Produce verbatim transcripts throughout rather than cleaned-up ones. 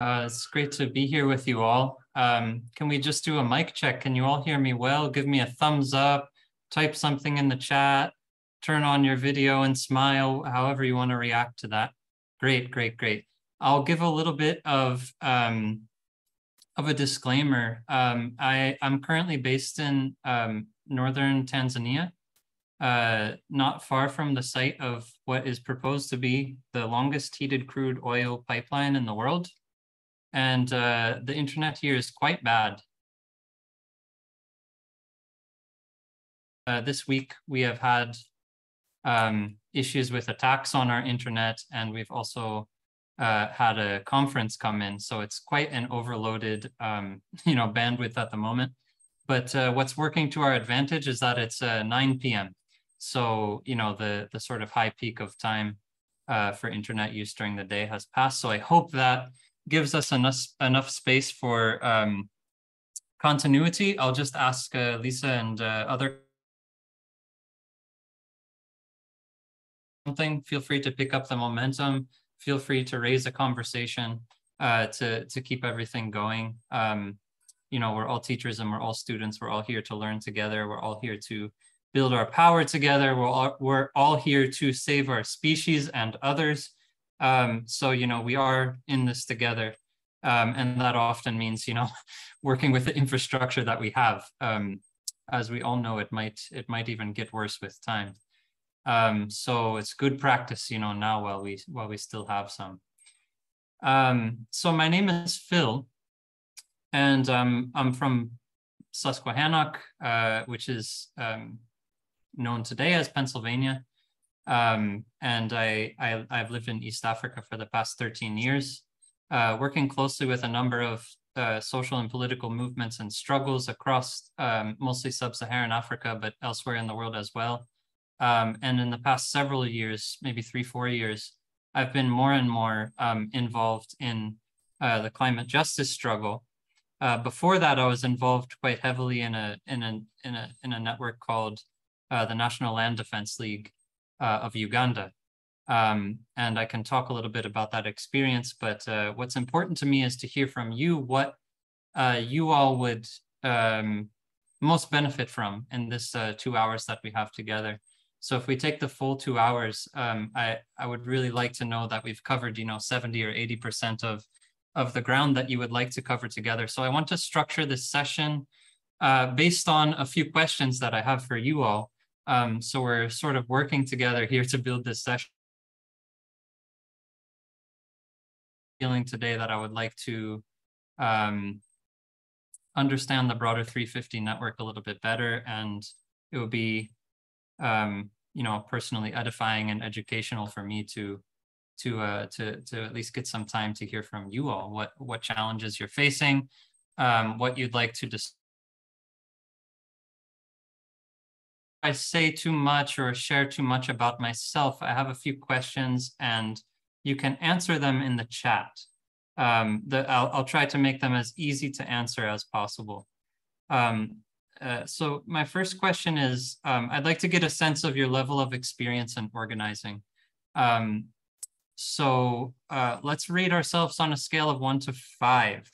Uh, it's great to be here with you all. Um, can we just do a mic check? Can you all hear me well? Give me a thumbs up, type something in the chat, turn on your video and smile, however you want to react to that. Great, great, great. I'll give a little bit of, um, of a disclaimer. Um, I, I'm currently based in um, northern Tanzania, uh, not far from the site of what is proposed to be the longest heated crude oil pipeline in the world. And uh, the internet here is quite bad. Uh, this week, we have had um, issues with attacks on our internet, and we've also uh, had a conference come in. So it's quite an overloaded um, you know, bandwidth at the moment. But uh, what's working to our advantage is that it's uh, nine p m So you know, the, the sort of high peak of time uh, for internet use during the day has passed. So I hope that gives us enough, enough space for um, continuity. I'll just ask uh, Lisa and uh, other something. Feel free to pick up the momentum. Feel free to raise a conversation uh, to, to keep everything going. Um, you know, we're all teachers and we're all students. We're all here to learn together. We're all here to build our power together. We're all, we're all here to save our species and others. Um, so, you know, we are in this together, um, and that often means, you know, working with the infrastructure that we have. Um, as we all know, it might, it might even get worse with time. Um, so it's good practice, you know, now while we, while we still have some. Um, so my name is Phil, and um, I'm from Susquehannock, uh, which is um, known today as Pennsylvania. Um, and I, I, I've lived in East Africa for the past thirteen years, uh, working closely with a number of uh, social and political movements and struggles across um, mostly sub-Saharan Africa, but elsewhere in the world as well. Um, and in the past several years, maybe three, four years, I've been more and more um, involved in uh, the climate justice struggle. Uh, before that, I was involved quite heavily in a, in a, in a, in a network called uh, the National Land Defense League. Uh, of Uganda. Um, and I can talk a little bit about that experience, but uh, what's important to me is to hear from you what uh, you all would um, most benefit from in this uh, two hours that we have together. So if we take the full two hours, um, I, I would really like to know that we've covered, you know, seventy or eighty percent of, of the ground that you would like to cover together. So I want to structure this session uh, based on a few questions that I have for you all. Um, so we're sort of working together here to build this session. Feeling today that I would like to um, understand the broader three fifty network a little bit better, and it would be, um, you know, personally edifying and educational for me to, to, uh, to, to at least get some time to hear from you all what what challenges you're facing, um, what you'd like to discuss. I say too much or share too much about myself, I have a few questions and you can answer them in the chat. Um, the, I'll, I'll try to make them as easy to answer as possible. Um, uh, so my first question is, um, I'd like to get a sense of your level of experience in organizing. Um, so uh, let's rate ourselves on a scale of one to five.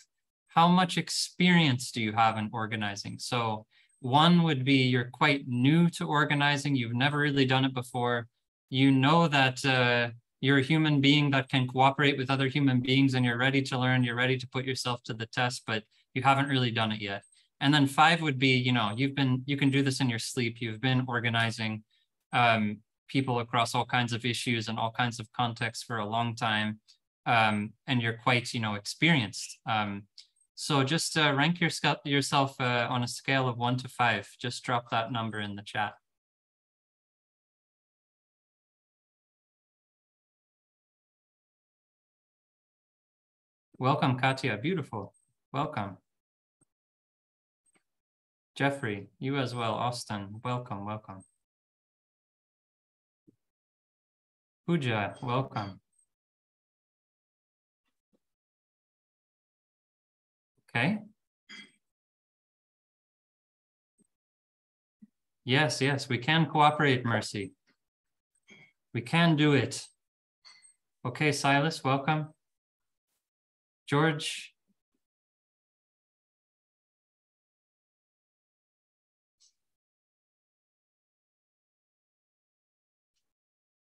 How much experience do you have in organizing? So one would be you're quite new to organizing. You've never really done it before. You know that uh, you're a human being that can cooperate with other human beings, and you're ready to learn. You're ready to put yourself to the test, but you haven't really done it yet. And then five would be, you know, you've been, you can do this in your sleep. You've been organizing um, people across all kinds of issues and all kinds of contexts for a long time. Um, and you're quite, you know, experienced. Um, So just uh, rank your, yourself uh, on a scale of one to five. Just drop that number in the chat. Welcome, Katya. Beautiful. Welcome. Jeffrey, you as well. Austin, welcome, welcome. Pooja, welcome. Okay. Yes, yes, we can cooperate, Mercy. We can do it. Okay, Silas, welcome. George?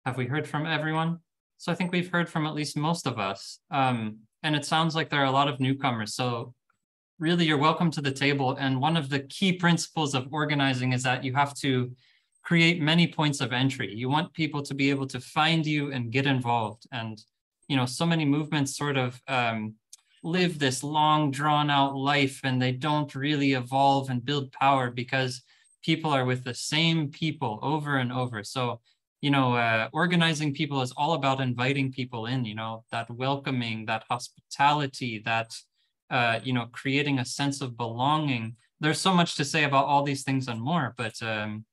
Have we heard from everyone? So I think we've heard from at least most of us. Um, and it sounds like there are a lot of newcomers. So really, you're welcome to the table. And one of the key principles of organizing is that you have to create many points of entry. You want people to be able to find you and get involved. And you know, so many movements sort of um, live this long, drawn out life, and they don't really evolve and build power because people are with the same people over and over. So you know, uh, organizing people is all about inviting people in, you know, that welcoming, that hospitality, that, uh, you know, creating a sense of belonging. There's so much to say about all these things and more, but um,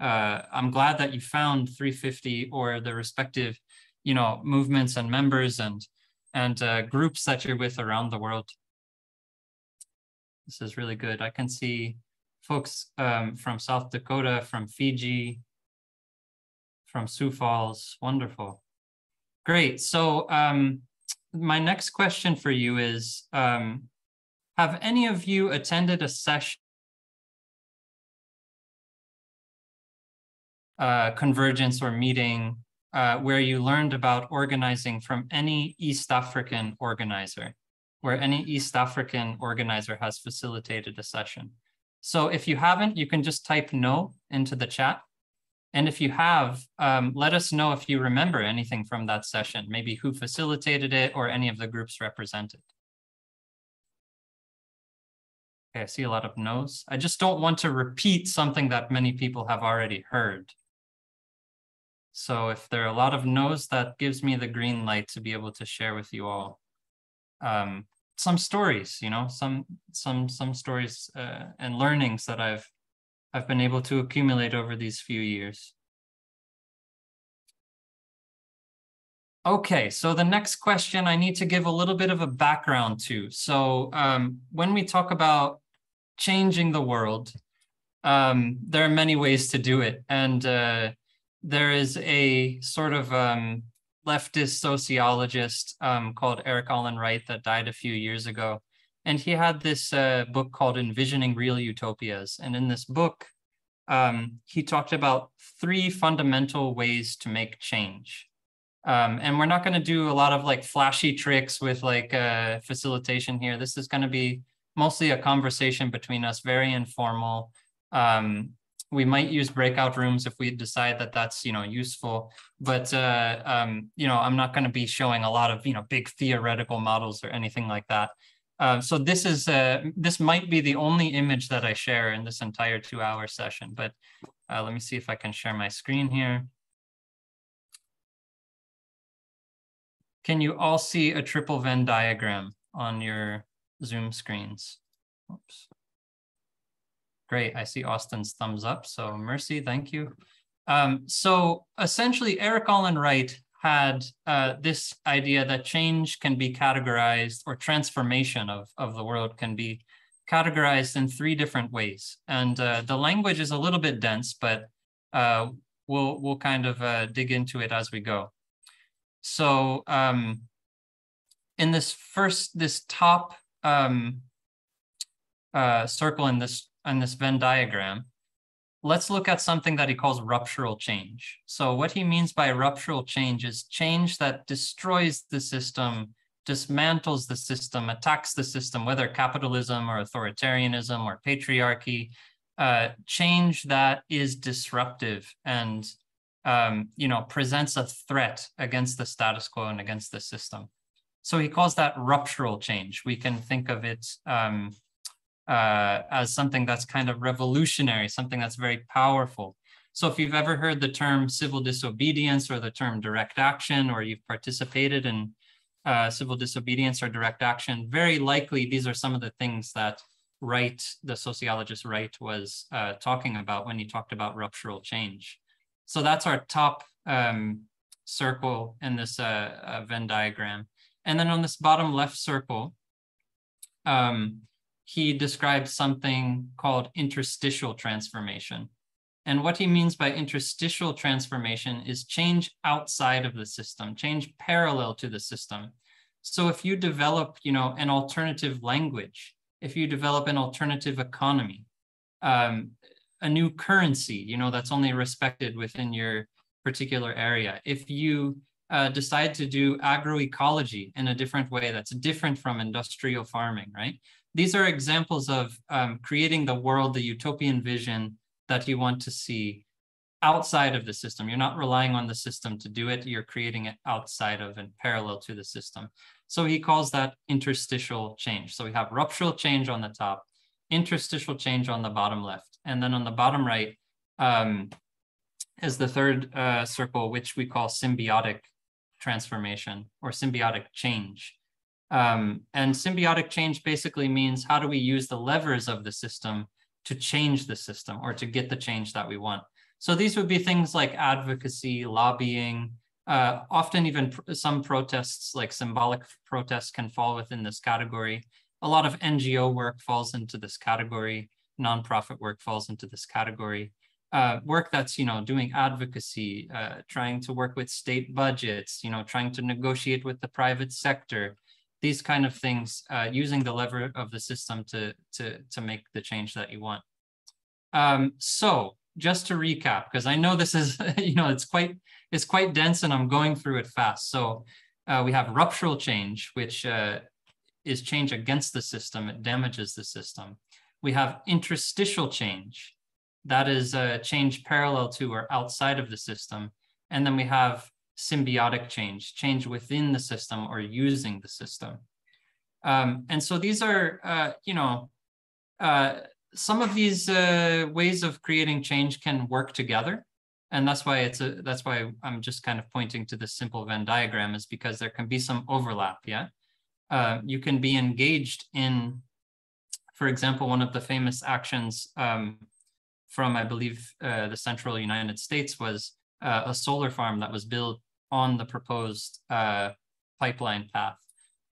uh, I'm glad that you found three fifty or the respective, you know, movements and members and, and uh, groups that you're with around the world. This is really good. I can see folks um, from South Dakota, from Fiji, from Sioux Falls. Wonderful. Great. So um, my next question for you is, um, have any of you attended a session uh, convergence or meeting uh, where you learned about organizing from any East African organizer, where any East African organizer has facilitated a session? So if you haven't, you can just type no into the chat. And if you have, um, let us know if you remember anything from that session, maybe who facilitated it or any of the groups represented. Okay, I see a lot of no's. I just don't want to repeat something that many people have already heard. So if there are a lot of no's, that gives me the green light to be able to share with you all um, some stories, you know, some, some, some stories uh, and learnings that I've I've been able to accumulate over these few years. Okay, so the next question I need to give a little bit of a background to. So um, when we talk about changing the world, um, there are many ways to do it. And uh, there is a sort of um, leftist sociologist um, called Erik Olin Wright that died a few years ago. And he had this uh, book called Envisioning Real Utopias. And in this book, um, he talked about three fundamental ways to make change. Um, and we're not gonna do a lot of like flashy tricks with like uh, facilitation here. This is gonna be mostly a conversation between us, very informal. Um, we might use breakout rooms if we decide that that's, you know, useful, but, uh, um, you know, I'm not gonna be showing a lot of, you know, big theoretical models or anything like that. Uh, so this is uh, this might be the only image that I share in this entire two-hour session. But uh, let me see if I can share my screen here. Can you all see a triple Venn diagram on your Zoom screens? Oops. Great. I see Austin's thumbs up. So Mercy, thank you. Um, so essentially, Erik Olin Wright had uh, this idea that change can be categorized, or transformation of, of the world can be categorized in three different ways. And uh, the language is a little bit dense, but uh, we'll, we'll kind of uh, dig into it as we go. So um, in this first, this top um, uh, circle in this, in this Venn diagram, let's look at something that he calls ruptural change. So what he means by ruptural change is change that destroys the system, dismantles the system, attacks the system, whether capitalism or authoritarianism or patriarchy, uh, change that is disruptive and um, you know, presents a threat against the status quo and against the system. So he calls that ruptural change. We can think of it um, Uh, as something that's kind of revolutionary, something that's very powerful. So if you've ever heard the term civil disobedience or the term direct action, or you've participated in uh, civil disobedience or direct action, very likely these are some of the things that Wright, the sociologist Wright, was uh, talking about when he talked about ruptural change. So that's our top um, circle in this uh, uh, Venn diagram. And then on this bottom left circle, um, he describes something called interstitial transformation. And what he means by interstitial transformation is change outside of the system, change parallel to the system. So if you develop, you know, an alternative language, if you develop an alternative economy, um, a new currency, you know, that's only respected within your particular area. If you uh, decide to do agroecology in a different way that's different from industrial farming, right? These are examples of um, creating the world, the utopian vision that you want to see outside of the system. You're not relying on the system to do it. You're creating it outside of and parallel to the system. So he calls that interstitial change. So we have ruptural change on the top, interstitial change on the bottom left. And then on the bottom right um, is the third uh, circle, which we call symbiotic transformation or symbiotic change. Um, and symbiotic change basically means, how do we use the levers of the system to change the system or to get the change that we want? So these would be things like advocacy, lobbying, uh, often even pr some protests, like symbolic protests, can fall within this category. A lot of N G O work falls into this category. Nonprofit work falls into this category. Uh, work that's, you know, doing advocacy, uh, trying to work with state budgets, you know, trying to negotiate with the private sector, these kind of things, uh, using the lever of the system to, to, to make the change that you want. Um, so just to recap, because I know this is, you know, it's quite, it's quite dense and I'm going through it fast. So uh, we have ruptural change, which uh, is change against the system. It damages the system. We have interstitial change. That is a change parallel to or outside of the system. And then we have symbiotic change, change within the system or using the system. Um, and so these are, uh, you know, uh, some of these uh, ways of creating change can work together, and that's why it's a, that's why I'm just kind of pointing to this simple Venn diagram, is because there can be some overlap. Yeah, uh, you can be engaged in, for example, one of the famous actions um, from I believe uh, the central United States was uh, a solar farm that was built on the proposed uh, pipeline path.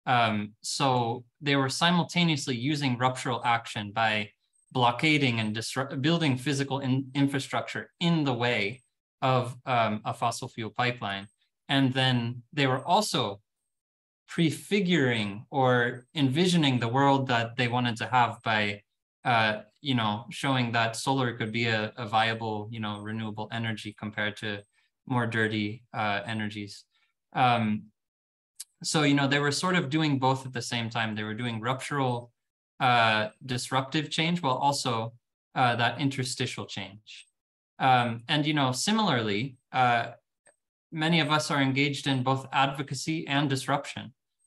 Um, so they were simultaneously using ruptural action by blockading and disrupt, building physical in infrastructure in the way of um, a fossil fuel pipeline. And then they were also prefiguring or envisioning the world that they wanted to have by, uh, you know, showing that solar could be a, a viable, you know, renewable energy compared to more dirty uh, energies. Um, so, you know, they were sort of doing both at the same time. They were doing ruptural Uh, disruptive change, while also uh, that interstitial change. Um, and, you know, similarly, uh, many of us are engaged in both advocacy and disruption,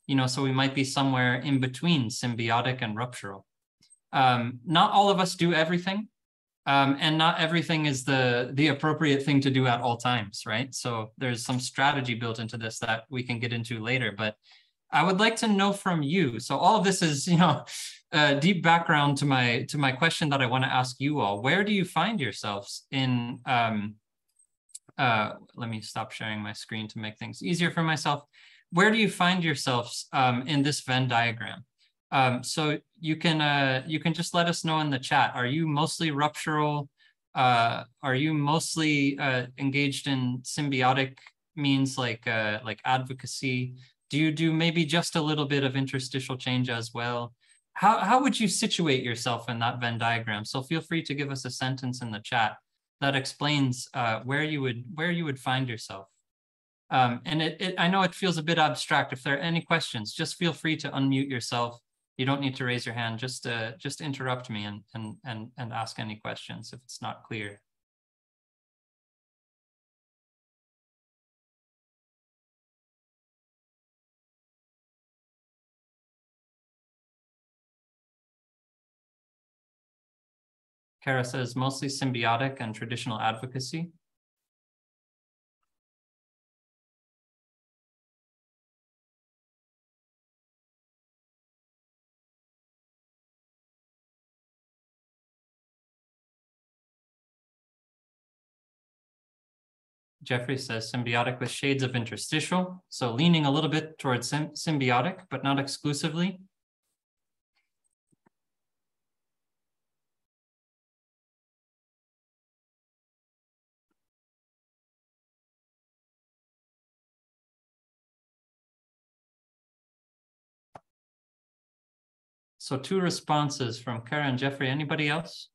you know, so we might be somewhere in between symbiotic and ruptural. Um, not all of us do everything, um, and not everything is the, the appropriate thing to do at all times, right? So there's some strategy built into this that we can get into later, but I would like to know from you. So all of this is, you know, uh, deep background to my to my question that I want to ask you all. Where do you find yourselves in? Um, uh, let me stop sharing my screen to make things easier for myself. Where do you find yourselves um, in this Venn diagram? Um, so you can uh, you can just let us know in the chat. Are you mostly ruptural? Uh, are you mostly uh, engaged in symbiotic means, like uh, like advocacy? Do you do maybe just a little bit of interstitial change as well? How, how would you situate yourself in that Venn diagram? So feel free to give us a sentence in the chat that explains uh, where you would where you would find yourself. Um, and it, it, I know it feels a bit abstract. If there are any questions, just feel free to unmute yourself. You don't need to raise your hand. Just uh, just interrupt me and and and and ask any questions if it's not clear. Kara says mostly symbiotic and traditional advocacy. Jeffrey says symbiotic with shades of interstitial, so leaning a little bit towards symbiotic, but not exclusively. So two responses from Kara and Jeffrey. Anybody else?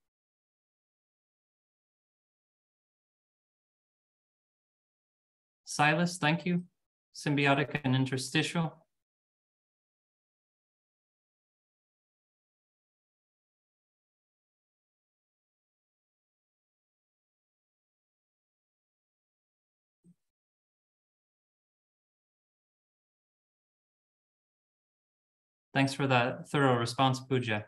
Silas, thank you. Symbiotic and interstitial. Thanks for that thorough response, Pooja.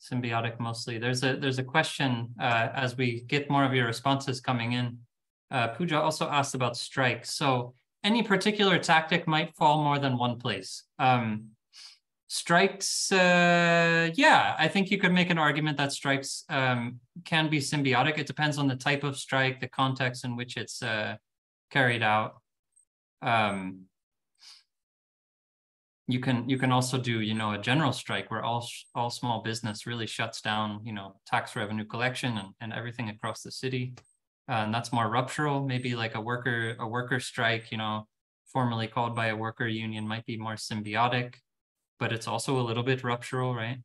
Symbiotic mostly. There's a there's a question uh, as we get more of your responses coming in. Uh, Pooja also asked about strikes. So any particular tactic might fall more than one place. Um, strikes, uh, yeah, I think you could make an argument that strikes um, can be symbiotic. It depends on the type of strike, the context in which it's uh, carried out. Um, You can you can also do you know a general strike where all all small business really shuts down you know tax revenue collection and, and everything across the city, uh, and that's more ruptural. Maybe like a worker a worker strike, you know, formally called by a worker union, might be more symbiotic, but it's also a little bit ruptural, right?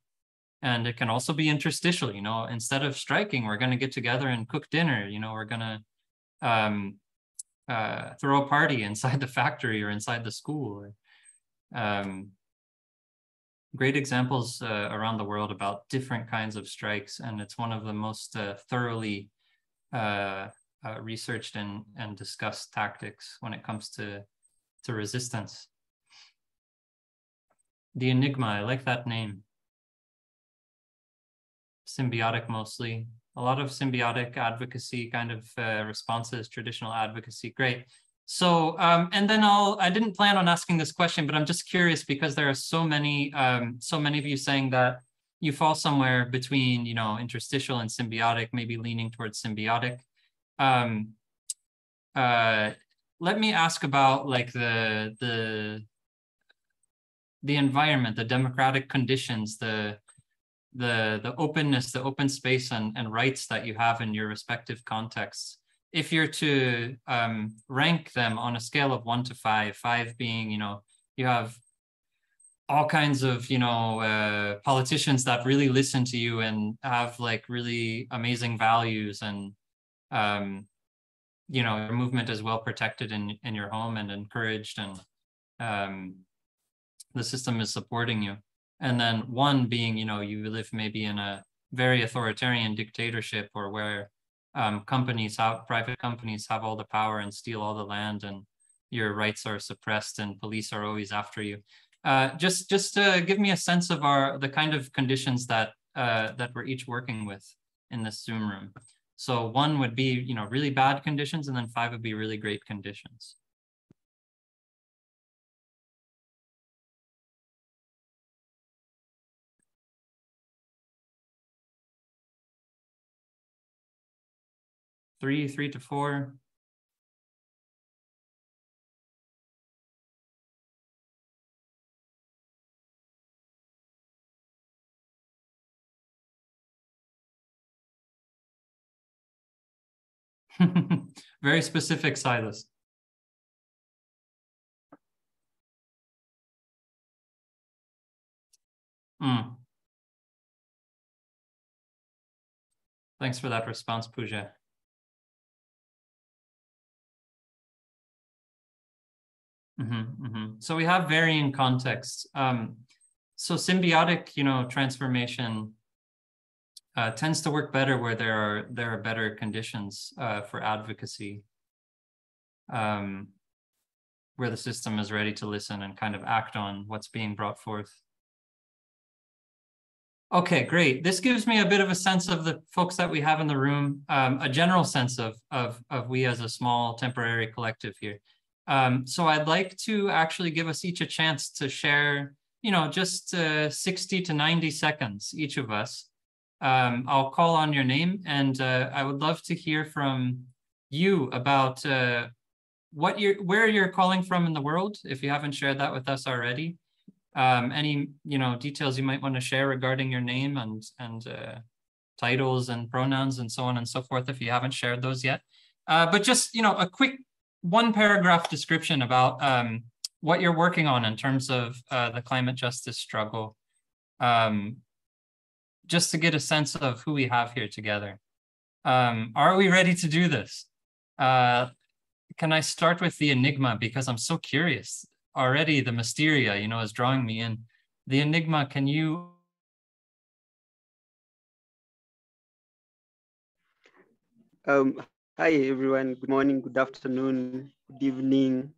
And it can also be interstitial. You know, instead of striking, we're going to get together and cook dinner. You know, we're gonna um, uh, throw a party inside the factory or inside the school. Or, Um, great examples uh, around the world about different kinds of strikes, and it's one of the most uh, thoroughly uh, uh, researched and, and discussed tactics when it comes to, to resistance. The Enigma, I like that name. Symbiotic mostly. A lot of symbiotic advocacy kind of uh, responses, traditional advocacy, great. So, um, and then I'll, I didn't plan on asking this question, but I'm just curious because there are so many, um, so many of you saying that you fall somewhere between, you know, interstitial and symbiotic, maybe leaning towards symbiotic. Um, uh, let me ask about like the, the, the environment, the democratic conditions, the, the, the openness, the open space and, and rights that you have in your respective contexts. If you're to um, rank them on a scale of one to five, five being, you know, you have all kinds of, you know, uh, politicians that really listen to you and have like really amazing values and, um, you know, your movement is well protected in, in your home and encouraged and um, the system is supporting you. And then one being, you know, you live maybe in a very authoritarian dictatorship or where Um, companies, have, private companies have all the power and steal all the land and your rights are suppressed and police are always after you. Uh, just just uh, give me a sense of our the kind of conditions that, uh, that we're each working with in this Zoom room. So one would be, you know, really bad conditions and then five would be really great conditions. Three, three to four. Very specific, Silas. Mm. Thanks for that response, Pooja. Mm-hmm, mm-hmm. So we have varying contexts. Um, so symbiotic, you know, transformation uh, tends to work better where there are there are better conditions uh, for advocacy, um, where the system is ready to listen and kind of act on what's being brought forth. Okay, great. This gives me a bit of a sense of the folks that we have in the room, um, a general sense of of of we as a small temporary collective here. Um, so I'd like to actually give us each a chance to share, you know, just uh, sixty to ninety seconds, each of us. Um, I'll call on your name and uh, I would love to hear from you about uh, what you're, where you're calling from in the world, if you haven't shared that with us already. Um, any, you know, details you might want to share regarding your name and, and uh, titles and pronouns and so on and so forth, if you haven't shared those yet. Uh, but just, you know, a quick one paragraph description about um, what you're working on in terms of uh, the climate justice struggle, um, just to get a sense of who we have here together. Um, are we ready to do this? Uh, can I start with the enigma, because I'm so curious. Already the mysteria, you know, is drawing me in. The enigma, can you? Um, hi, everyone. Good morning, good afternoon, good evening.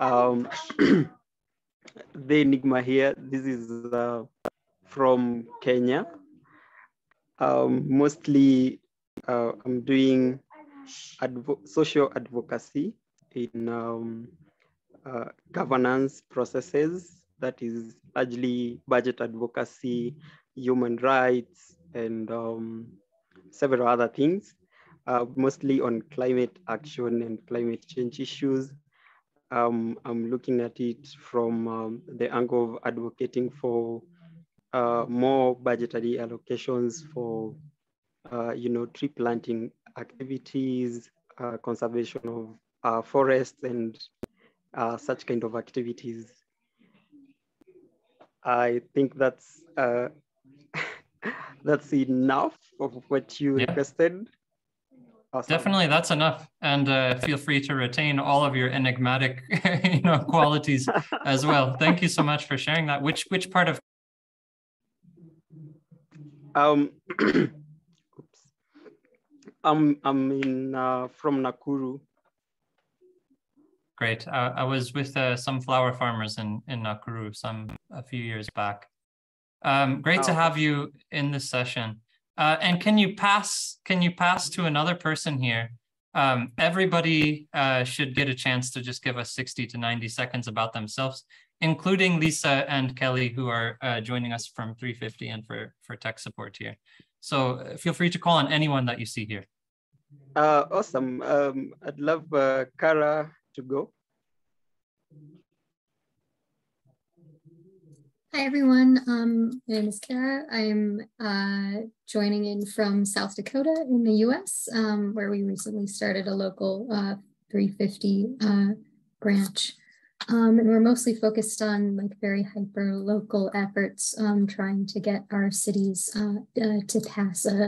Um, the enigma here, this is uh, from Kenya. Um, mostly uh, I'm doing advo- social advocacy in um, Uh, governance processes, that is largely budget advocacy, human rights, and um, several other things, uh, mostly on climate action and climate change issues. Um, I'm looking at it from um, the angle of advocating for uh, more budgetary allocations for, uh, you know, tree planting activities, uh, conservation of uh, forests, and Uh, such kind of activities. I think that's uh, that's enough of what you yeah. requested. Awesome. Definitely, that's enough. And uh, feel free to retain all of your enigmatic, you know, qualities as well. Thank you so much for sharing that. Which which part of? Um, oops. I'm I'm in uh, from Nakuru. Great. Uh, I was with uh, some flower farmers in, in Nakuru some a few years back. Um, great oh. to have you in this session. Uh, and can you pass? Can you pass to another person here? Um, everybody uh, should get a chance to just give us sixty to ninety seconds about themselves, including Lisa and Kelly, who are uh, joining us from three fifty and for for tech support here. So feel free to call on anyone that you see here. Uh, awesome. Um, I'd love uh, Cara to go. Hi everyone, um, my name is Kara. I'm uh, joining in from South Dakota in the U S, um, where we recently started a local uh, three fifty uh, branch. Um, and we're mostly focused on like very hyper local efforts, um, trying to get our cities uh, uh, to pass a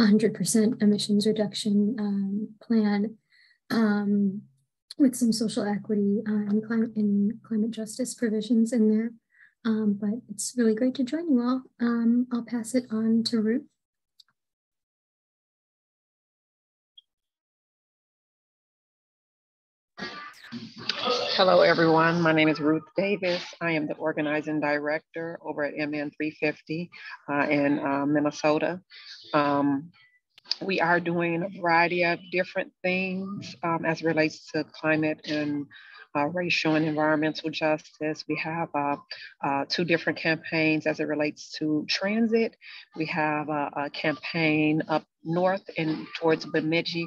one hundred percent emissions reduction um, plan. Um, with some social equity uh, and, clim and climate justice provisions in there. Um, but it's really great to join you all. Um, I'll pass it on to Ruth. Hello, everyone. My name is Ruth Davis. I am the organizing director over at M N three fifty uh, in uh, Minnesota. Um, We are doing a variety of different things um, as it relates to climate and uh, racial and environmental justice. We have uh, uh, two different campaigns as it relates to transit. We have a, a campaign up north and towards Bemidji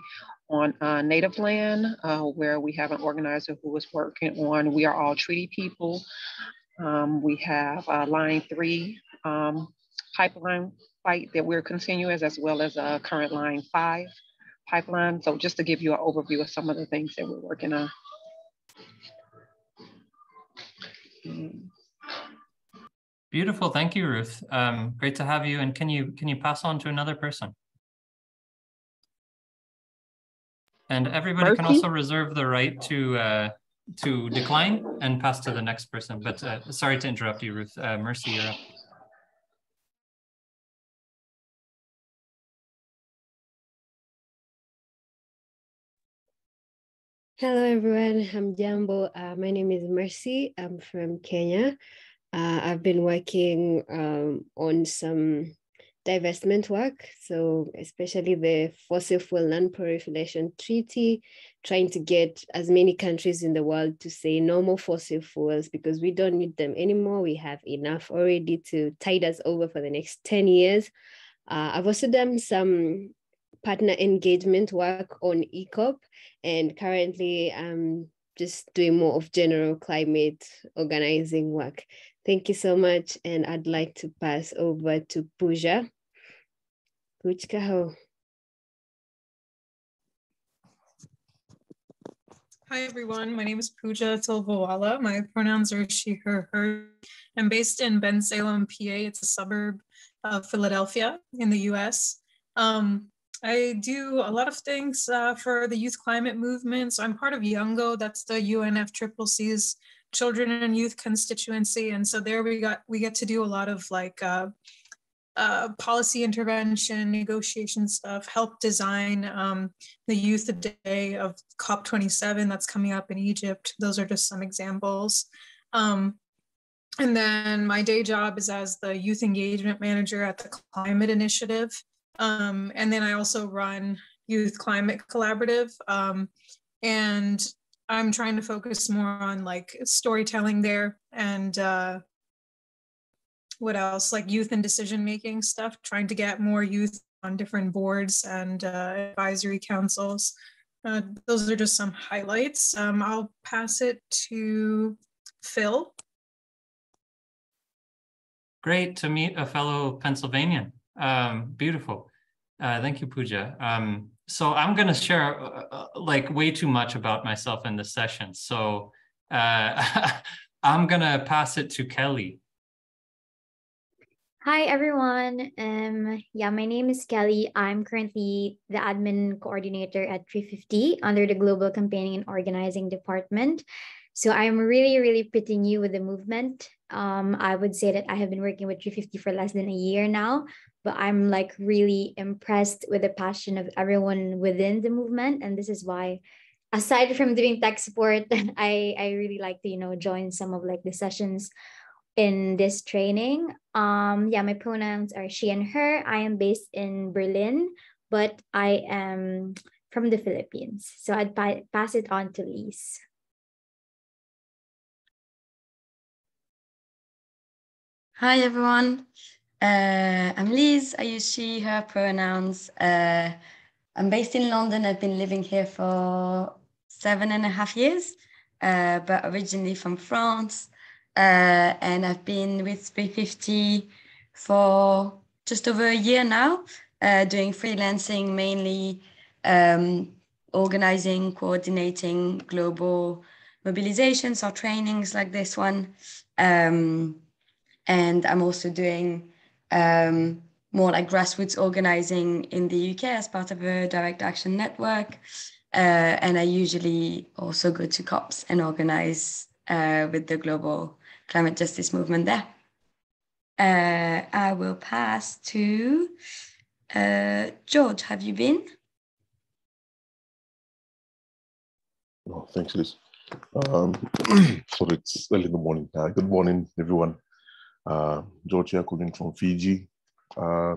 on uh, native land, uh, where we have an organizer who is working on We Are All Treaty People. Um, we have uh, Line Three um, pipeline fight that we're continuing, as well as a current Line Five pipeline. So just to give you an overview of some of the things that we're working on. Beautiful, thank you, Ruth. Um, great to have you. And can you can you pass on to another person? And everybody Murphy can also reserve the right to uh, to decline and pass to the next person. But uh, sorry to interrupt you, Ruth. Uh, Mercy, you're up. Hello everyone, hamjambo. Uh, my name is Mercy. I'm from Kenya. Uh, I've been working um, on some divestment work, so especially the Fossil Fuel Non-Proliferation Treaty, trying to get as many countries in the world to say no more fossil fuels because we don't need them anymore. We have enough already to tide us over for the next ten years. Uh, I've also done some partner engagement work on E COP, and currently I'm just doing more of general climate organizing work. Thank you so much, and I'd like to pass over to Pooja. Kuchkaho. Hi, everyone. My name is Pooja Tilvawala. My pronouns are she, her, her. I'm based in Ben Salem, P A. It's a suburb of Philadelphia in the U S. Um, I do a lot of things uh, for the youth climate movement. So I'm part of Youngo. That's the U N F C C C's children and youth constituency. And so there we got we get to do a lot of like uh, uh, policy intervention, negotiation stuff, help design um, the youth day of COP twenty-seven that's coming up in Egypt. Those are just some examples. Um, and then my day job is as the youth engagement manager at the Climate Initiative. Um, and then I also run Youth Climate Collaborative, um, and I'm trying to focus more on like storytelling there and uh, what else, like youth and decision-making stuff, trying to get more youth on different boards and uh, advisory councils. Uh, those are just some highlights. Um, I'll pass it to Phil. Great to meet a fellow Pennsylvanian. Um, beautiful. Uh, thank you, Pooja. Um, so I'm going to share uh, like way too much about myself in this session. So uh, I'm going to pass it to Kelly. Hi, everyone. Um, yeah, my name is Kelly. I'm currently the admin coordinator at three fifty under the Global Campaigning and Organizing Department. So I'm really, really pitting you with the movement. Um, I would say that I have been working with three fifty for less than a year now, but I'm like really impressed with the passion of everyone within the movement. And this is why, aside from doing tech support, I, I really like to, you know, join some of like the sessions in this training. Um, yeah, my pronouns are she and her. I am based in Berlin, but I am from the Philippines. So I'd pa pass it on to Lise. Hi, everyone. Uh, I'm Lise. I use she, her pronouns. Uh, I'm based in London. I've been living here for seven and a half years, uh, but originally from France. Uh, and I've been with three fifty for just over a year now, uh, doing freelancing, mainly um, organizing, coordinating global mobilizations or trainings like this one. Um, And I'm also doing um, more like grassroots organizing in the U K as part of a direct action network. Uh, and I usually also go to COPs and organize uh, with the global climate justice movement there. Uh, I will pass to uh, George. Have you been? Oh, thanks, Liz. Um, so it's early in the morning. Uh, good morning, everyone. Uh, George here, calling from Fiji. Uh,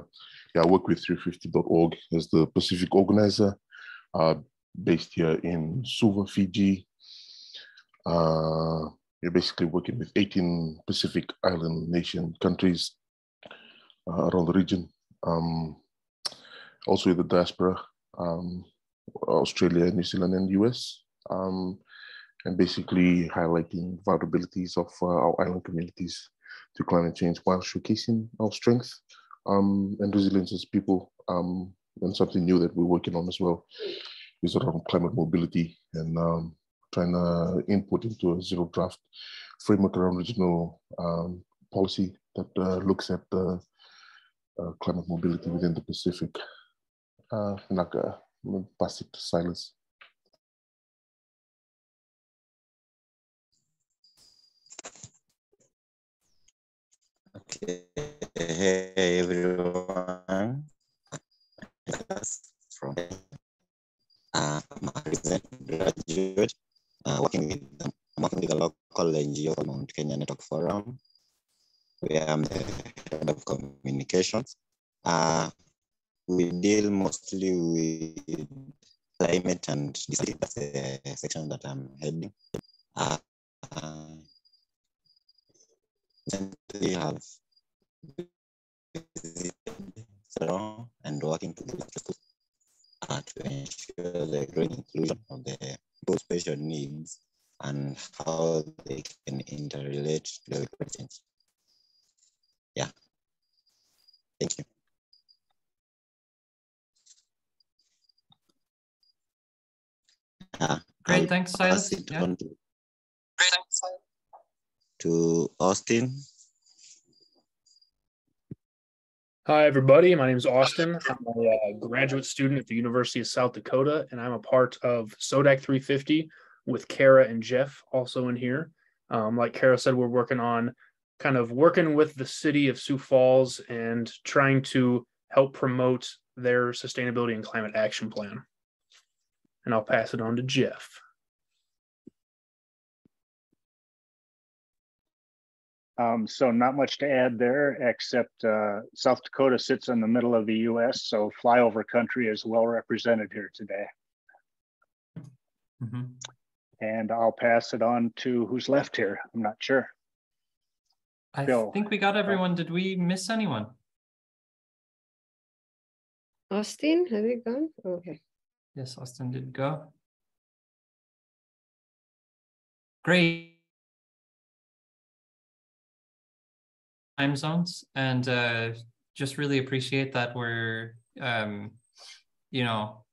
yeah, I work with three fifty dot org as the Pacific organizer, uh, based here in Suva, Fiji. Uh, we're basically working with eighteen Pacific Island nation countries uh, around the region. Um, also with the diaspora, um, Australia, New Zealand, and U S. Um, and basically highlighting vulnerabilities of uh, our island communities to climate change while showcasing our strength um, and resilience as people. Um, and something new that we're working on as well is around climate mobility and um, trying to input into a zero draft framework around regional um, policy that uh, looks at the uh, climate mobility within the Pacific. Uh, and I'll pass it to Silas. Okay, hey everyone. From uh, I'm a recent graduate uh, working with um, working with a local N G O called Mount Kenya Network Forum, where I'm the head of communications. Uh, we deal mostly with climate and disability. That's the section that I'm heading. Uh, uh, We have Salon and working together uh, to ensure the growing inclusion of the both special needs and how they can interrelate to the climate change. Yeah. Thank you. Uh, Great, thanks, Silas. Yeah. Great, thanks, Silas. To Austin. Hi, everybody. My name is Austin. I'm a graduate student at the University of South Dakota, and I'm a part of SODAC three fifty with Kara and Jeff also in here. Um, like Kara said, we're working on kind of working with the city of Sioux Falls and trying to help promote their sustainability and climate action plan. And I'll pass it on to Jeff. Um, so not much to add there, except uh, South Dakota sits in the middle of the U S, so flyover country is well represented here today. Mm-hmm. And I'll pass it on to who's left here. I'm not sure. I Bill. think we got everyone. Did we miss anyone? Austin, have you gone? Okay. Yes, Austin did go. Great. Time zones, and uh, just really appreciate that we're, um, you know,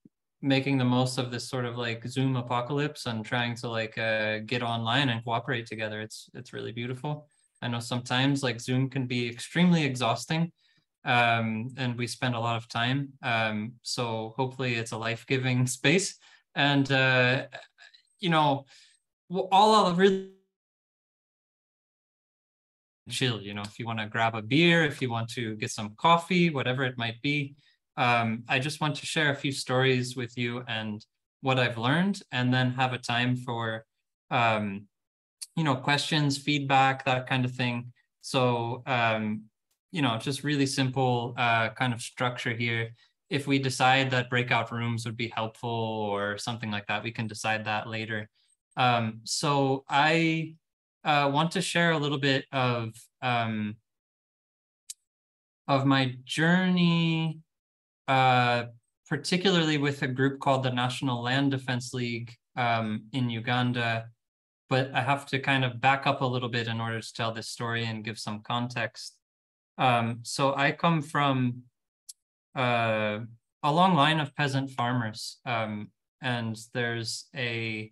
making the most of this sort of like Zoom apocalypse and trying to like uh, get online and cooperate together. It's it's really beautiful. I know sometimes like Zoom can be extremely exhausting, um, and we spend a lot of time. Um, so hopefully it's a life-giving space, and uh, you know, all I'll really. Chill, you know, if you want to grab a beer, if you want to get some coffee, whatever it might be. Um, I just want to share a few stories with you and what I've learned, and then have a time for, um, you know, questions, feedback, that kind of thing. So, um, you know, just really simple uh, kind of structure here. If we decide that breakout rooms would be helpful or something like that, we can decide that later. Um, so I... Uh, want to share a little bit of um, of my journey, uh, particularly with a group called the National Land Defense League um, in Uganda. But I have to kind of back up a little bit in order to tell this story and give some context. Um, so I come from uh, a long line of peasant farmers, um, and there's a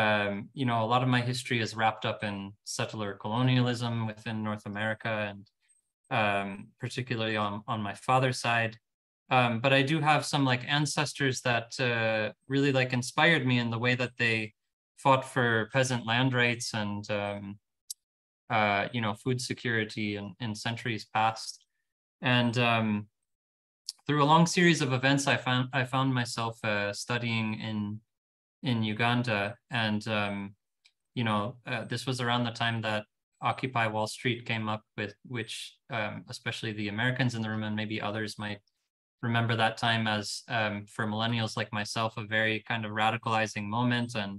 Um, you know, a lot of my history is wrapped up in settler colonialism within North America, and um, particularly on, on my father's side. Um, but I do have some like ancestors that uh, really like inspired me in the way that they fought for peasant land rights and, um, uh, you know, food security in, in centuries past. And um, through a long series of events, I found, I found myself uh, studying in in Uganda. And, um, you know, uh, this was around the time that Occupy Wall Street came up with, which um, especially the Americans in the room and maybe others might remember that time as, um, for millennials like myself, a very kind of radicalizing moment, and,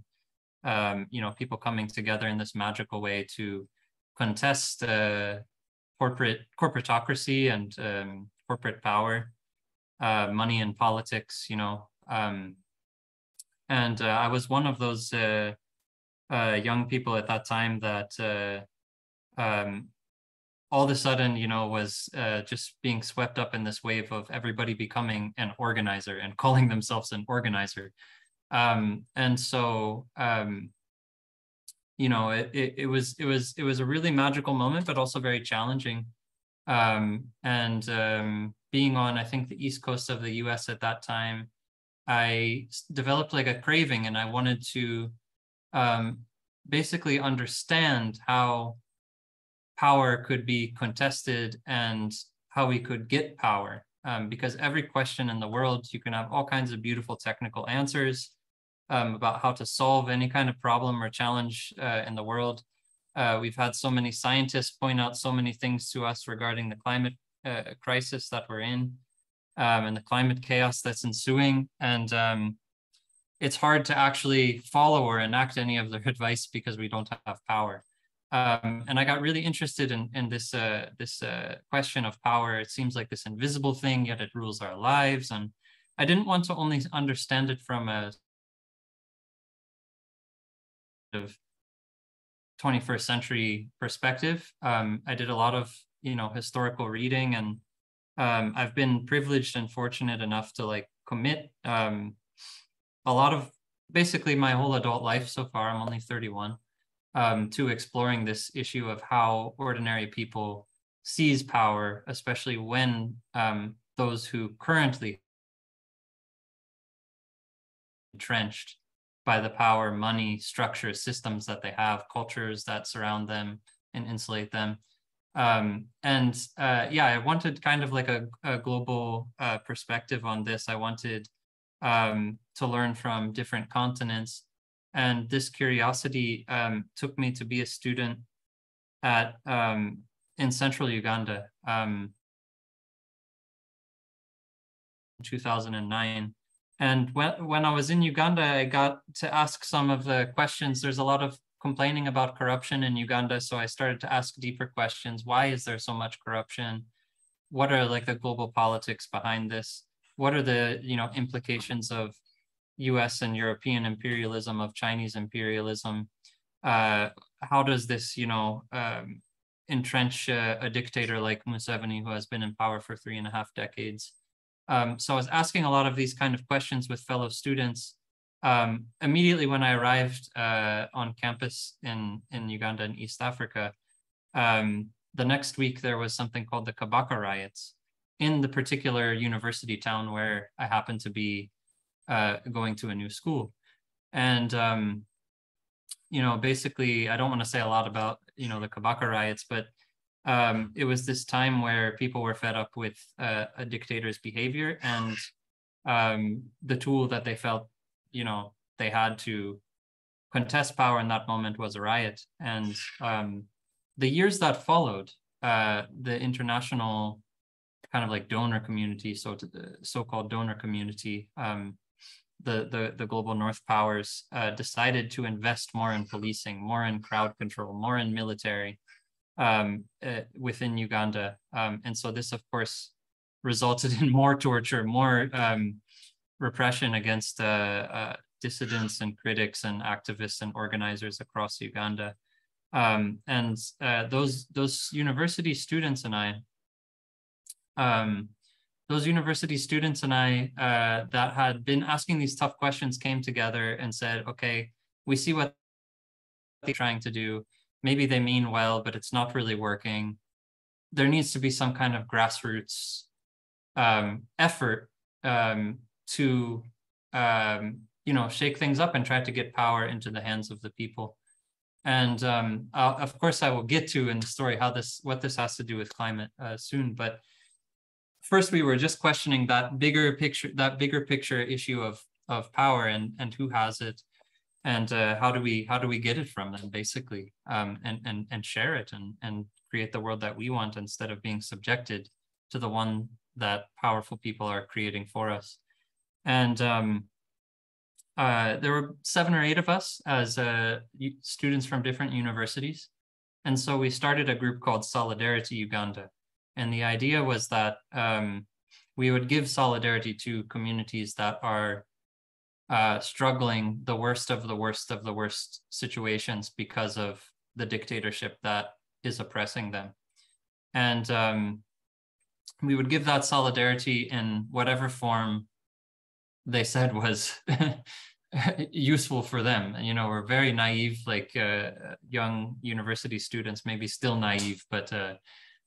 um, you know, people coming together in this magical way to contest uh, corporate corporatocracy and um, corporate power, uh, money and politics, you know, um, And uh, I was one of those uh, uh, young people at that time that uh, um, all of a sudden, you know, was uh, just being swept up in this wave of everybody becoming an organizer and calling themselves an organizer. Um, and so, um, you know, it, it, it was it was it was a really magical moment, but also very challenging. Um, and um, being on, I think, the East Coast of the U S at that time, I developed like a craving, and I wanted to um, basically understand how power could be contested and how we could get power. Um, because every question in the world, you can have all kinds of beautiful technical answers um, about how to solve any kind of problem or challenge uh, in the world. Uh, we've had so many scientists point out so many things to us regarding the climate uh, crisis that we're in. Um, and the climate chaos that's ensuing. And um, it's hard to actually follow or enact any of their advice because we don't have power. Um, and I got really interested in, in this, uh, this uh, question of power. It seems like this invisible thing, yet it rules our lives. And I didn't want to only understand it from a twenty-first century perspective. Um, I did a lot of, you know, historical reading, and Um, I've been privileged and fortunate enough to like commit um, a lot of basically my whole adult life so far, I'm only thirty-one, um, to exploring this issue of how ordinary people seize power, especially when um, those who currently entrenched by the power, money, structures, systems that they have, cultures that surround them and insulate them. Um, and uh, yeah, I wanted kind of like a, a global uh, perspective on this. I wanted um, to learn from different continents. And this curiosity um, took me to be a student at um, in central Uganda um, in two thousand nine. And when, when I was in Uganda, I got to ask some of the questions. There's a lot of complaining about corruption in Uganda. So I started to ask deeper questions. Why is there so much corruption? What are like the global politics behind this? What are the, you know, implications of U S and European imperialism, of Chinese imperialism? Uh, how does this, you know, um, entrench a, a dictator like Museveni, who has been in power for three and a half decades? Um, so I was asking a lot of these kind of questions with fellow students. Um, immediately when I arrived uh, on campus in, in Uganda and East Africa, um, the next week there was something called the Kabaka riots in the particular university town where I happened to be uh, going to a new school. And, um, you know, basically, I don't want to say a lot about, you know, the Kabaka riots, but Um, it was this time where people were fed up with uh, a dictator's behavior and um, the tool that they felt, you know, they had to contest power in that moment was a riot. And um, the years that followed, uh, the international kind of like donor community, so to the so-called donor community, um, the, the, the global North powers uh, decided to invest more in policing, more in crowd control, more in military. Um, uh, within Uganda. Um, and so this, of course, resulted in more torture, more um, repression against uh, uh, dissidents and critics and activists and organizers across Uganda. Um, and uh, those, those university students and I, um, those university students and I uh, that had been asking these tough questions came together and said, okay, we see what they're trying to do. Maybe they mean well, but it's not really working. There needs to be some kind of grassroots um, effort um, to, um, you know, shake things up and try to get power into the hands of the people. And um, of course, I will get to in the story how this, what this has to do with climate uh, soon. But first, we were just questioning that bigger picture, that bigger picture issue of of power and and who has it. And uh, how do we how do we get it from them, basically, um, and and and share it and and create the world that we want instead of being subjected to the one that powerful people are creating for us. And um, uh, there were seven or eight of us as uh, students from different universities, and so we started a group called Solidarity Uganda. And the idea was that um, we would give solidarity to communities that are Uh, struggling the worst of the worst of the worst situations because of the dictatorship that is oppressing them. And um, we would give that solidarity in whatever form they said was useful for them. And, you know, we're very naive, like uh, young university students, maybe still naive, but uh,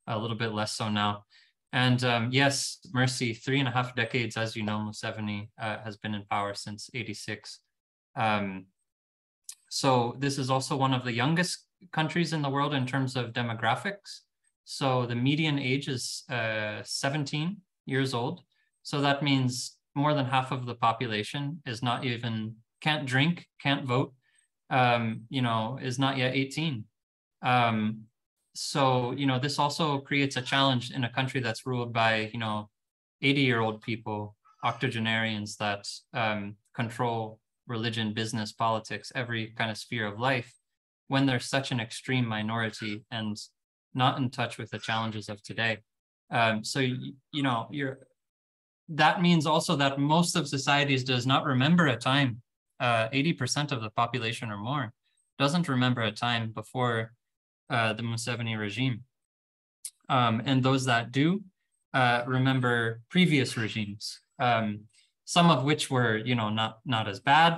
a little bit less so now. And um, yes, mercy, three and a half decades, as you know, Museveni uh, has been in power since eighty-six. Um, so this is also one of the youngest countries in the world in terms of demographics. So the median age is uh, seventeen years old. So that means more than half of the population is not even, can't drink, can't vote, um, you know, is not yet eighteen. Um, So, you know, this also creates a challenge in a country that's ruled by, you know, eighty-year-old people, octogenarians that um, control religion, business, politics, every kind of sphere of life, when they're such an extreme minority and not in touch with the challenges of today. Um, so, you, you know, you're, that means also that most of societies does not remember a time, uh, eighty percent of the population or more doesn't remember a time before Uh, the Museveni regime. Um, and those that do uh, remember previous regimes, um, some of which were, you know, not, not as bad,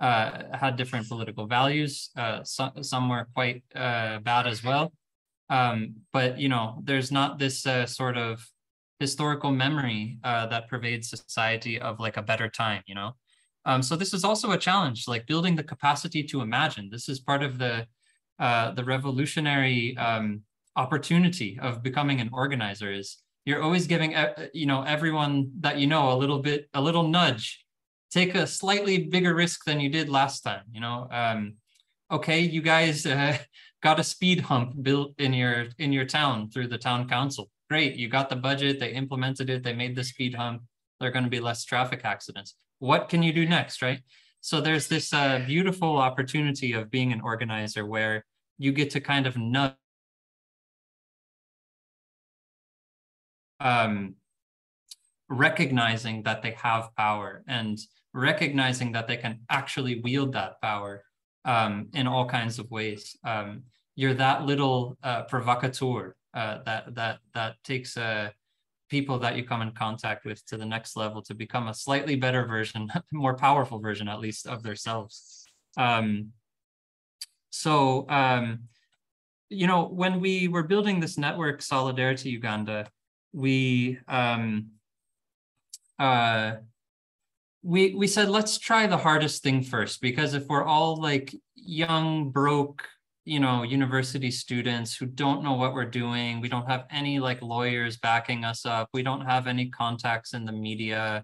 uh, had different political values. Uh, so, some were quite uh, bad as well. Um, but, you know, there's not this uh, sort of historical memory uh, that pervades society of like a better time, you know? Um, so this is also a challenge, like building the capacity to imagine. This is part of the uh, the revolutionary um, opportunity of becoming an organizer is you're always giving, you know, everyone that you know a little bit, a little nudge, take a slightly bigger risk than you did last time, you know? Um, okay, you guys uh, got a speed hump built in your, in your town through the town council. Great, you got the budget, they implemented it, they made the speed hump, there are gonna be less traffic accidents. What can you do next, right? So there's this uh, beautiful opportunity of being an organizer where you get to kind of nudge um, recognizing that they have power and recognizing that they can actually wield that power um, in all kinds of ways. Um, you're that little uh, provocateur uh, that, that, that takes a people that you come in contact with to the next level to become a slightly better version, more powerful version, at least, of themselves. Um, so, um, you know, when we were building this network, Solidarity Uganda, we um, uh, we we said, let's try the hardest thing first, because if we're all like young, broke, you know, university students who don't know what we're doing. We don't have any like lawyers backing us up. We don't have any contacts in the media.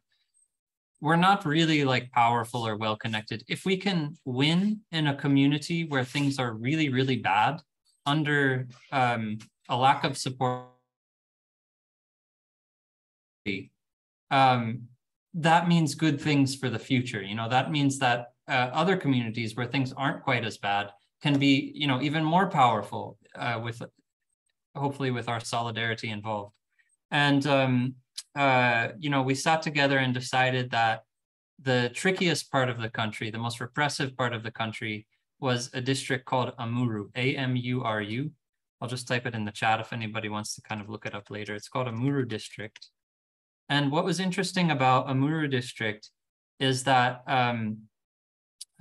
We're not really like powerful or well-connected. If we can win in a community where things are really, really bad under um, a lack of support, um, that means good things for the future. You know, that means that uh, other communities where things aren't quite as bad can be, you know, even more powerful uh, with, hopefully, with our solidarity involved. And, um, uh, you know, we sat together and decided that the trickiest part of the country, the most repressive part of the country, was a district called Amuru, A M U R U. I'll just type it in the chat if anybody wants to kind of look it up later. It's called Amuru District. And what was interesting about Amuru District is that um,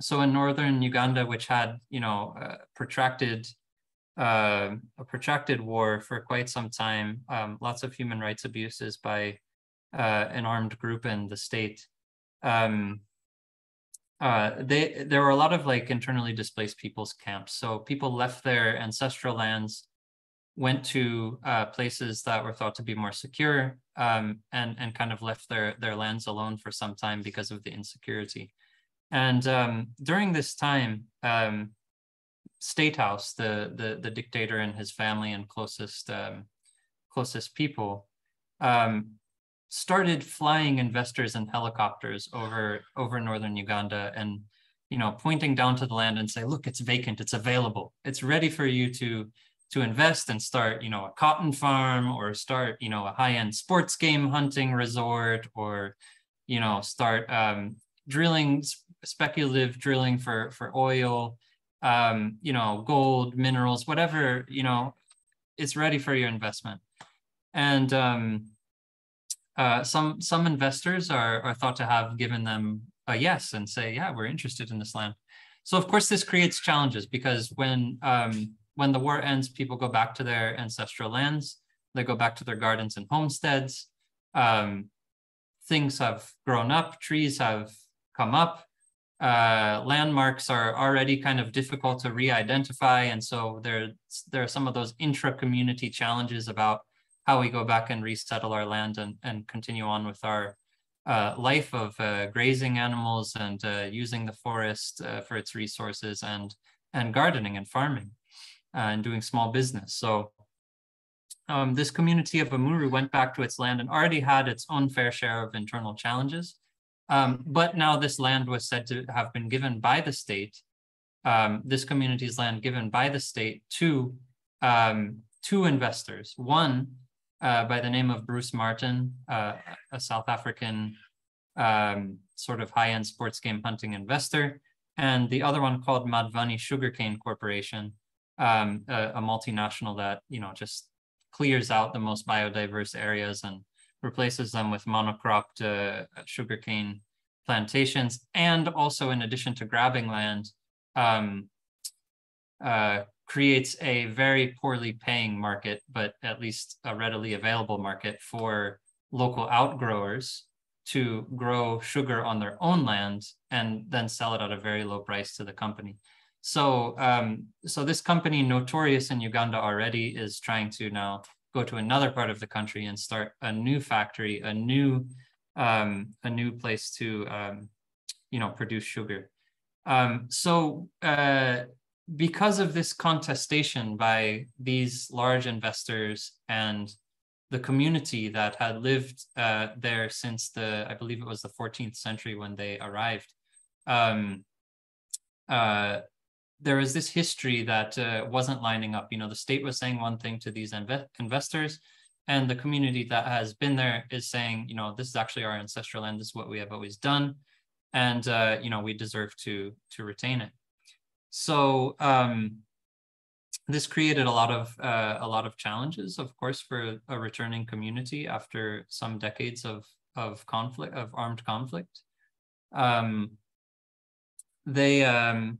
so in northern Uganda, which had, you know, uh, protracted, uh, a protracted war for quite some time, um, lots of human rights abuses by uh, an armed group and the state. Um, uh, they there were a lot of like internally displaced people's camps. So people left their ancestral lands, went to uh, places that were thought to be more secure, um, and and kind of left their their lands alone for some time because of the insecurity. And um, during this time, um, State House, the, the the dictator and his family and closest um, closest people, um, started flying investors in helicopters over over northern Uganda, and you know pointing down to the land and say, look, it's vacant, it's available, it's ready for you to to invest and start you know a cotton farm or start you know a high end sports game hunting resort or you know start um, drilling. Speculative drilling for for oil, um, you know, gold, minerals, whatever, you know, it's ready for your investment. And um, uh, some some investors are are thought to have given them a yes and say, yeah, we're interested in this land. So of course this creates challenges because when um, when the war ends, people go back to their ancestral lands, they go back to their gardens and homesteads. Um, things have grown up, trees have come up. Uh, landmarks are already kind of difficult to re-identify, and so there, there are some of those intra-community challenges about how we go back and resettle our land and, and continue on with our uh, life of uh, grazing animals and uh, using the forest uh, for its resources and, and gardening and farming uh, and doing small business. So um, this community of Amuru went back to its land and already had its own fair share of internal challenges. Um, but now this land was said to have been given by the state, um, this community's land given by the state to um, two investors, one uh, by the name of Bruce Martin, uh, a South African um, sort of high-end sports game hunting investor, and the other one called Madhvani Sugarcane Corporation, um, a, a multinational that, you know, just clears out the most biodiverse areas and replaces them with monocropped uh, sugarcane plantations, and also in addition to grabbing land, um, uh, creates a very poorly paying market, but at least a readily available market for local outgrowers to grow sugar on their own land and then sell it at a very low price to the company. So, um, so this company, notorious in Uganda already, is trying to now go to another part of the country and start a new factory, a new, um, a new place to, um, you know, produce sugar. Um, so, uh, because of this contestation by these large investors and the community that had lived uh, there since the, I believe it was the fourteenth century when they arrived, um, uh, there was this history that uh, wasn't lining up. You know, the state was saying one thing to these inve investors, and the community that has been there is saying, you know, this is actually our ancestral land, this is what we have always done, and uh, you know, we deserve to to retain it. So um, this created a lot of uh, a lot of challenges, of course, for a returning community after some decades of of conflict, of armed conflict. Um, they um,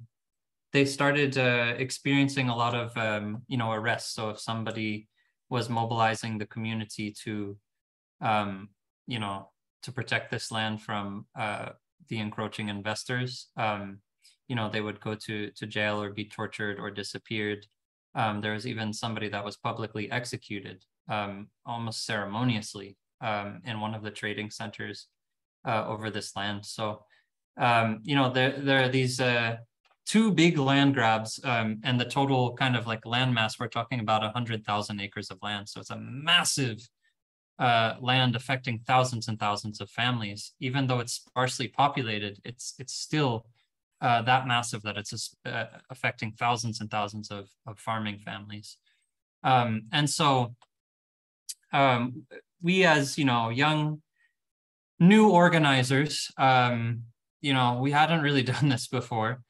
they started uh, experiencing a lot of, um, you know, arrests. So if somebody was mobilizing the community to, um, you know, to protect this land from uh, the encroaching investors, um, you know, they would go to, to jail or be tortured or disappeared. Um, there was even somebody that was publicly executed, um, almost ceremoniously, um, in one of the trading centers uh, over this land. So, um, you know, there, there are these... Uh, two big land grabs, um, and the total kind of like land mass, we're talking about one hundred thousand acres of land. So it's a massive uh, land affecting thousands and thousands of families. Even though it's sparsely populated, it's it's still uh, that massive that it's uh, affecting thousands and thousands of, of farming families. Um, and so um, we as, you know, young, new organizers, um, you know, we hadn't really done this before.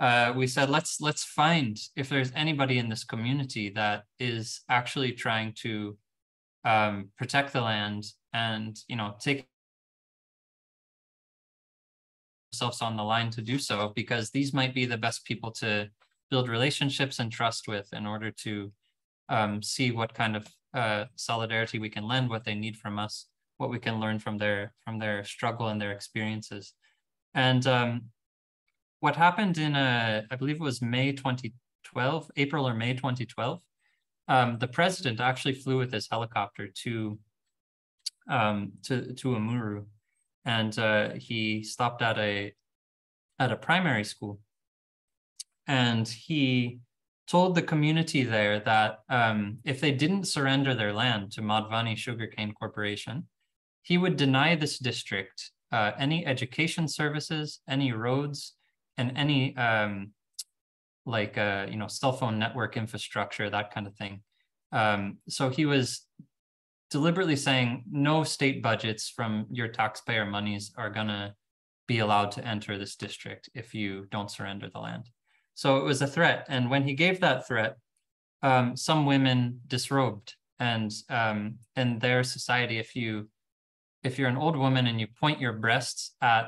Uh, we said, let's let's find if there's anybody in this community that is actually trying to um, protect the land and, you know, take themselves on the line to do so, because these might be the best people to build relationships and trust with in order to um, see what kind of uh, solidarity we can lend, what they need from us, what we can learn from their from their struggle and their experiences. And um, what happened in, uh, I believe it was May twenty twelve, April or May twenty twelve, um, the president actually flew with his helicopter to um, to, to Amuru, and uh, he stopped at a at a primary school, and he told the community there that um, if they didn't surrender their land to Madhvani Sugarcane Corporation, he would deny this district uh, any education services, any roads, and any um, like, uh, you know, cell phone network infrastructure, that kind of thing. Um, so he was deliberately saying no state budgets from your taxpayer monies are gonna be allowed to enter this district if you don't surrender the land. So it was a threat. And when he gave that threat, um, some women disrobed, and um, in their society, if, you, if you're an old woman and you point your breasts at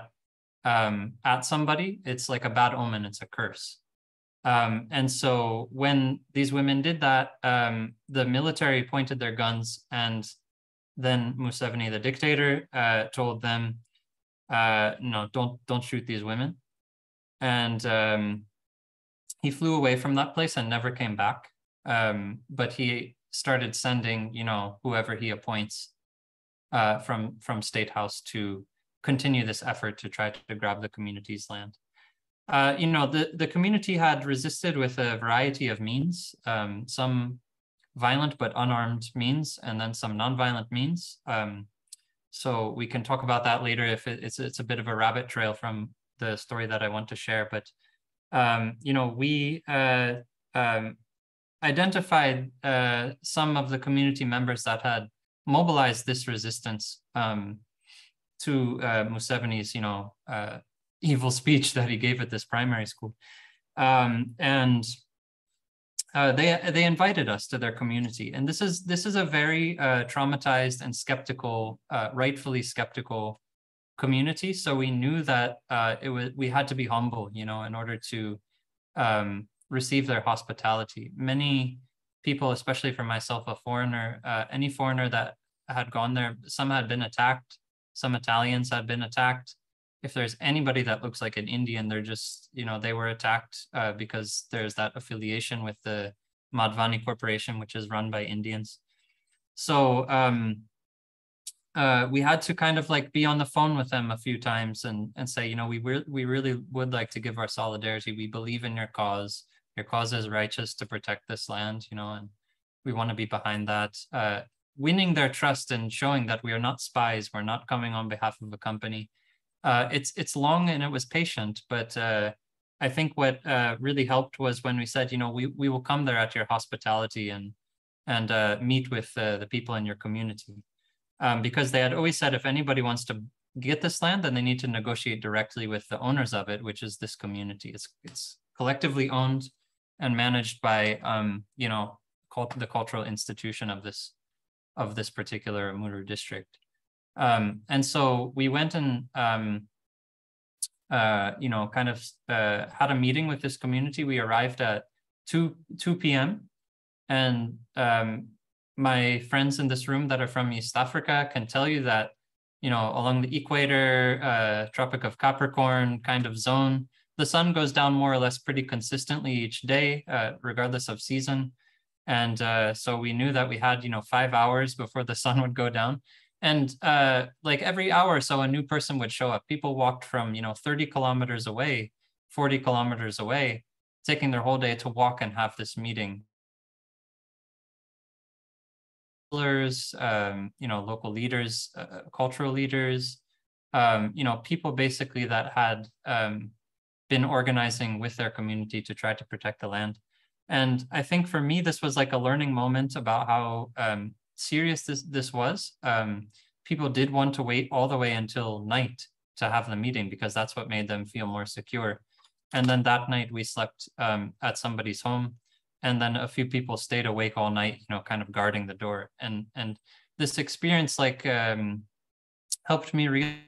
Um, at somebody, it's like a bad omen, it's a curse. Um, and so when these women did that, um, the military pointed their guns, and then Museveni, the dictator, uh, told them, uh, no, don't, don't shoot these women. And um, he flew away from that place and never came back. Um, but he started sending, you know, whoever he appoints uh, from, from State House to continue this effort to try to grab the community's land. Uh, you know, the, the community had resisted with a variety of means, um, some violent but unarmed means, and then some nonviolent means. Um, so we can talk about that later if it, it's, it's a bit of a rabbit trail from the story that I want to share. But, um, you know, we uh, um, identified uh, some of the community members that had mobilized this resistance um, to uh, Museveni's, you know, uh, evil speech that he gave at this primary school. Um, and uh, they, they invited us to their community. And this is, this is a very uh, traumatized and skeptical, uh, rightfully skeptical community. So we knew that uh, it was, we had to be humble, you know, in order to um, receive their hospitality. Many people, especially for myself, a foreigner, uh, any foreigner that had gone there, some had been attacked, some Italians had been attacked. If there's anybody that looks like an Indian, they're just, you know, they were attacked uh, because there's that affiliation with the Madhvani Corporation, which is run by Indians. So um, uh, we had to kind of like be on the phone with them a few times and, and say, you know, we, re we really would like to give our solidarity. We believe in your cause. Your cause is righteous to protect this land, you know, and we want to be behind that. Uh, winning their trust and showing that we are not spies. We're not coming on behalf of a company. Uh, it's it's long and it was patient, but uh, I think what uh, really helped was when we said, you know, we we will come there at your hospitality and and uh, meet with uh, the people in your community, um, because they had always said if anybody wants to get this land, then they need to negotiate directly with the owners of it, which is this community. It's it's collectively owned and managed by um, you know cult the cultural institution of this of this particular Amuru district. Um, and so we went and, um, uh, you know, kind of uh, had a meeting with this community. We arrived at two p m And um, my friends in this room that are from East Africa can tell you that, you know, along the equator, uh, Tropic of Capricorn kind of zone, the sun goes down more or less pretty consistently each day, uh, regardless of season. And uh, so we knew that we had, you know, five hours before the sun would go down. And uh, like every hour or so, a new person would show up. People walked from, you know, thirty kilometers away, forty kilometers away, taking their whole day to walk and have this meeting. Um, you know, local leaders, uh, cultural leaders, um, you know, people basically that had um, been organizing with their community to try to protect the land. And I think for me, this was like a learning moment about how um, serious this this was. Um, people did want to wait all the way until night to have the meeting because that's what made them feel more secure. And then that night we slept um, at somebody's home, and then a few people stayed awake all night, you know, kind of guarding the door. And and this experience like um, helped me realize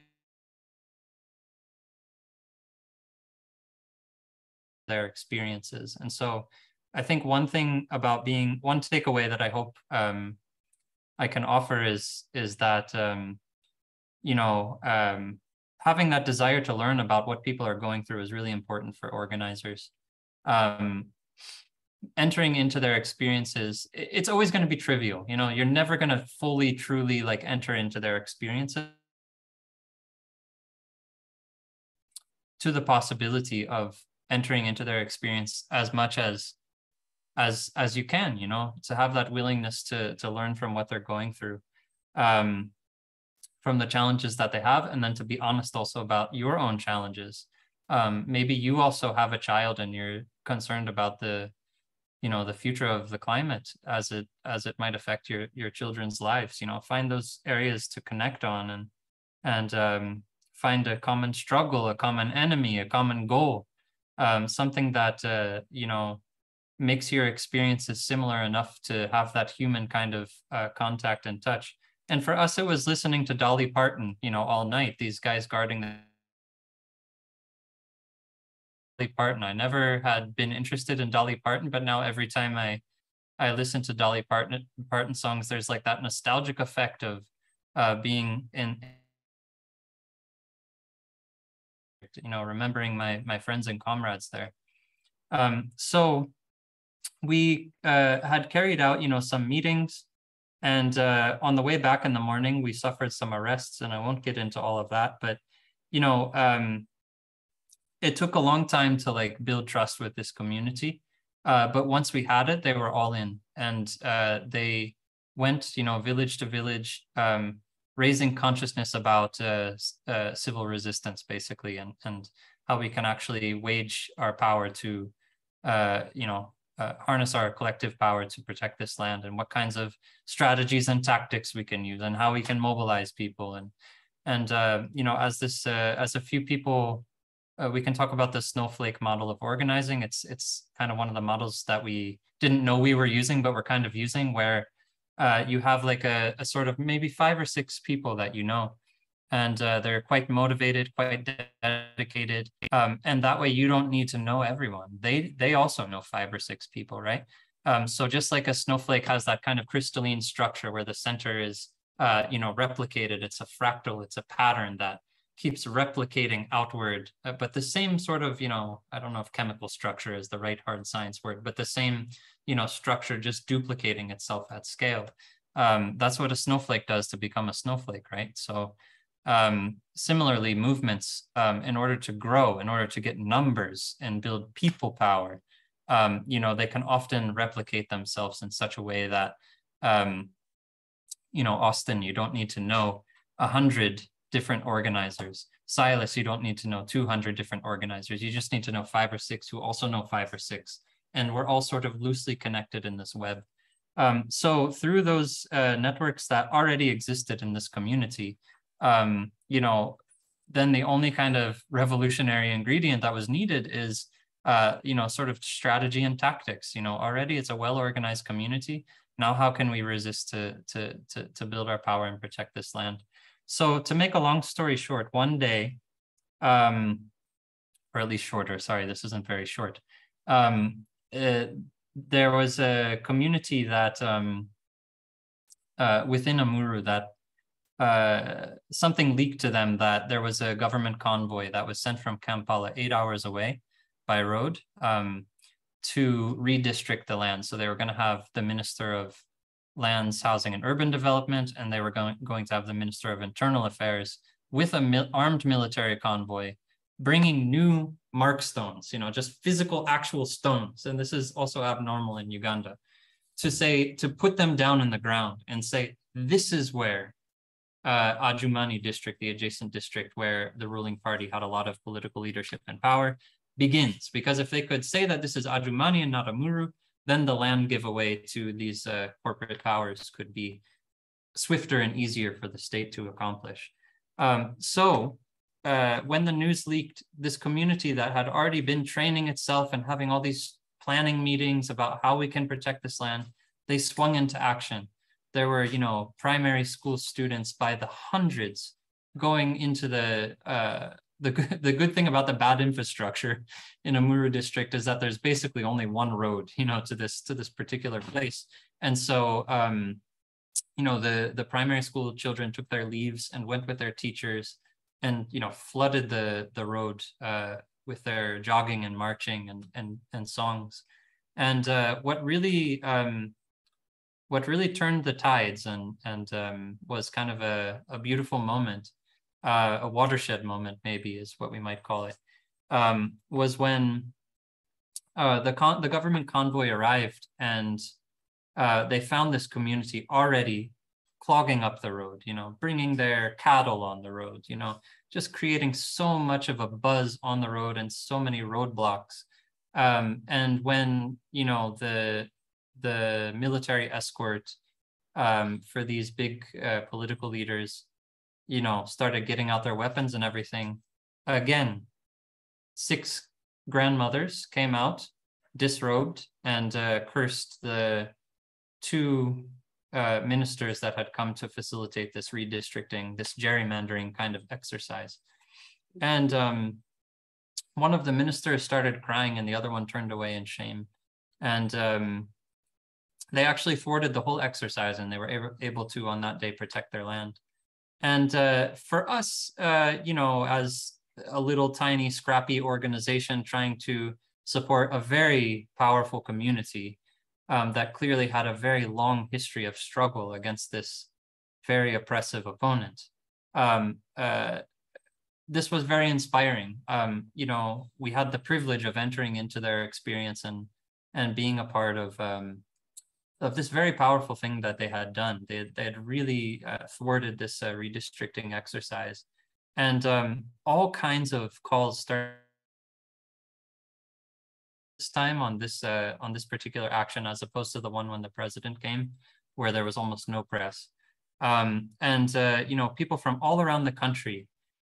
their experiences. And so I think one thing about being one takeaway that I hope um, I can offer is is that um, you know um, having that desire to learn about what people are going through is really important for organizers. Um, entering into their experiences, it's always going to be trivial. You know, you're never going to fully, truly like enter into their experiences to the possibility of entering into their experience as much as. As, as you can, you know, to have that willingness to, to learn from what they're going through, um, from the challenges that they have, and then to be honest also about your own challenges. Um, maybe you also have a child and you're concerned about the, you know, the future of the climate as it, as it might affect your, your children's lives, you know, find those areas to connect on and, and um, find a common struggle, a common enemy, a common goal, um, something that, uh, you know, makes your experiences similar enough to have that human kind of uh, contact and touch. And for us, it was listening to Dolly Parton, you know, all night, these guys guarding the Dolly Parton. I never had been interested in Dolly Parton, but now every time I, I listen to Dolly Parton, Parton songs, there's like that nostalgic effect of uh, being in, you know, remembering my, my friends and comrades there. Um, so, we uh, had carried out, you know, some meetings, and uh, on the way back in the morning, we suffered some arrests, and I won't get into all of that, but, you know, um, it took a long time to like build trust with this community. Uh, but once we had it, they were all in, and uh, they went, you know, village to village, um, raising consciousness about uh, uh, civil resistance, basically, and, and how we can actually wage our power to, uh, you know, Uh, harness our collective power to protect this land, and what kinds of strategies and tactics we can use, and how we can mobilize people. And and uh, you know, as this uh, as a few people, uh, we can talk about the snowflake model of organizing. It's it's kind of one of the models that we didn't know we were using, but we're kind of using, where uh, you have like a, a sort of maybe five or six people that you know, and uh, they're quite motivated, quite dedicated. Um, and that way you don't need to know everyone. They, they also know five or six people, right? Um, so just like a snowflake has that kind of crystalline structure where the center is, uh, you know, replicated, it's a fractal, it's a pattern that keeps replicating outward, uh, but the same sort of, you know, I don't know if chemical structure is the right hard science word, but the same, you know, structure just duplicating itself at scale. Um, that's what a snowflake does to become a snowflake, right? So um, similarly, movements, um, in order to grow, in order to get numbers and build people power, um, you know, they can often replicate themselves in such a way that, um, you know, Austin, you don't need to know a hundred different organizers. Silas, you don't need to know two hundred different organizers. You just need to know five or six who also know five or six. And we're all sort of loosely connected in this web. Um, so through those uh, networks that already existed in this community, um, you know, then the only kind of revolutionary ingredient that was needed is, uh, you know, sort of strategy and tactics. You know, already it's a well-organized community. Now, how can we resist to, to, to, to build our power and protect this land? So to make a long story short, one day, um, or at least shorter, sorry, this isn't very short. Um, uh, there was a community that um, uh, within Amuru that uh, something leaked to them that there was a government convoy that was sent from Kampala eight hours away by road um, to redistrict the land. So they were gonna have the Minister of Lands, Housing, and Urban Development, and they were going, going to have the Minister of Internal Affairs with a mil armed military convoy, bringing new mark stones, you know, just physical, actual stones. And this is also abnormal in Uganda, to say, to put them down in the ground and say, this is where uh, Adjumani district, the adjacent district where the ruling party had a lot of political leadership and power, begins. Because if they could say that this is Adjumani and not Amuru, then the land giveaway to these uh, corporate powers could be swifter and easier for the state to accomplish. Um, so uh, when the news leaked, this community that had already been training itself and having all these planning meetings about how we can protect this land, they swung into action. There were, you know, primary school students by the hundreds going into the, uh, the, the good thing about the bad infrastructure in Amuru district is that there's basically only one road, you know, to this to this particular place. And so, um, you know, the, the primary school children took their leaves and went with their teachers and, you know, flooded the, the road uh, with their jogging and marching and, and, and songs. And uh, what really, um, what really turned the tides and, and um, was kind of a, a beautiful moment, Uh, a watershed moment, maybe is what we might call it, um, was when uh, the, con the government convoy arrived and uh, they found this community already clogging up the road, you know, bringing their cattle on the road, you know, just creating so much of a buzz on the road and so many roadblocks. Um, and when, you know, the, the military escort um, for these big uh, political leaders, you know, started getting out their weapons and everything. Again, six grandmothers came out, disrobed, and uh, cursed the two uh, ministers that had come to facilitate this redistricting, this gerrymandering kind of exercise. And um, one of the ministers started crying and the other one turned away in shame. And um, they actually thwarted the whole exercise and they were able to, on that day, protect their land. And uh, for us, uh, you know, as a little tiny scrappy organization trying to support a very powerful community um, that clearly had a very long history of struggle against this very oppressive opponent, um, uh, this was very inspiring. Um, you know, we had the privilege of entering into their experience and and being a part of um, of this very powerful thing that they had done. They, they had really uh, thwarted this uh, redistricting exercise. And um, all kinds of calls started this time on this, uh, on this particular action, as opposed to the one when the president came, where there was almost no press. Um, and, uh, you know, people from all around the country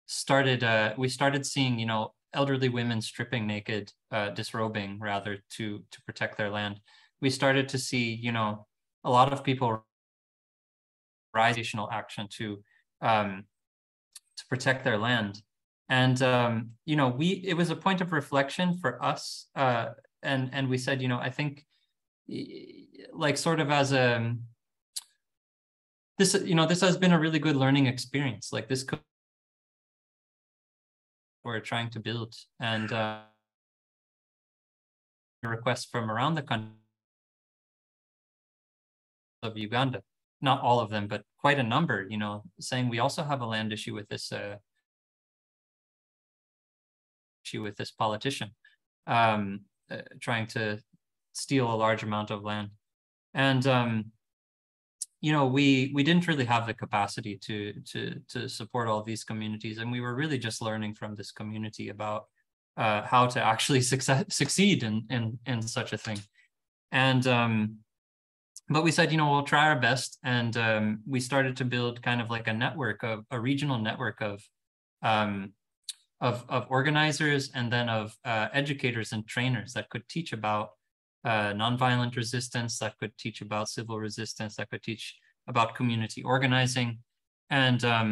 started, uh, we started seeing, you know, elderly women stripping naked, uh, disrobing rather to, to protect their land. We started to see, you know, a lot of people rise to action to um, to protect their land. And, um, you know, we, it was a point of reflection for us. Uh, and, and we said, you know, I think like sort of as a, this, you know, this has been a really good learning experience. Like this could, we're trying to build, and uh, requests from around the country of Uganda, not all of them, but quite a number, you know, saying we also have a land issue with this uh, issue with this politician um, uh, trying to steal a large amount of land. And, um, you know, we we didn't really have the capacity to to to support all these communities, and we were really just learning from this community about uh, how to actually success, succeed in in in such a thing. And um, but we said, you know, we'll try our best, and um, we started to build kind of like a network of a regional network of um, of of organizers, and then of uh, educators and trainers that could teach about Uh, nonviolent resistance, that could teach about civil resistance, that could teach about community organizing. And um,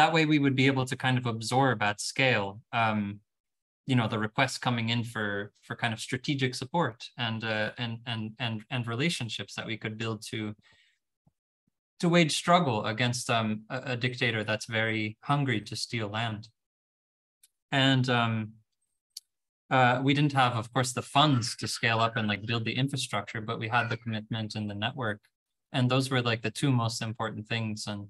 that way we would be able to kind of absorb at scale, um, you know, the requests coming in for, for kind of strategic support and, uh, and, and, and, and relationships that we could build to, to wage struggle against um, a, a dictator that's very hungry to steal land. And um, Uh, we didn't have, of course, the funds to scale up and like build the infrastructure, but we had the commitment and the network. And those were like the two most important things. And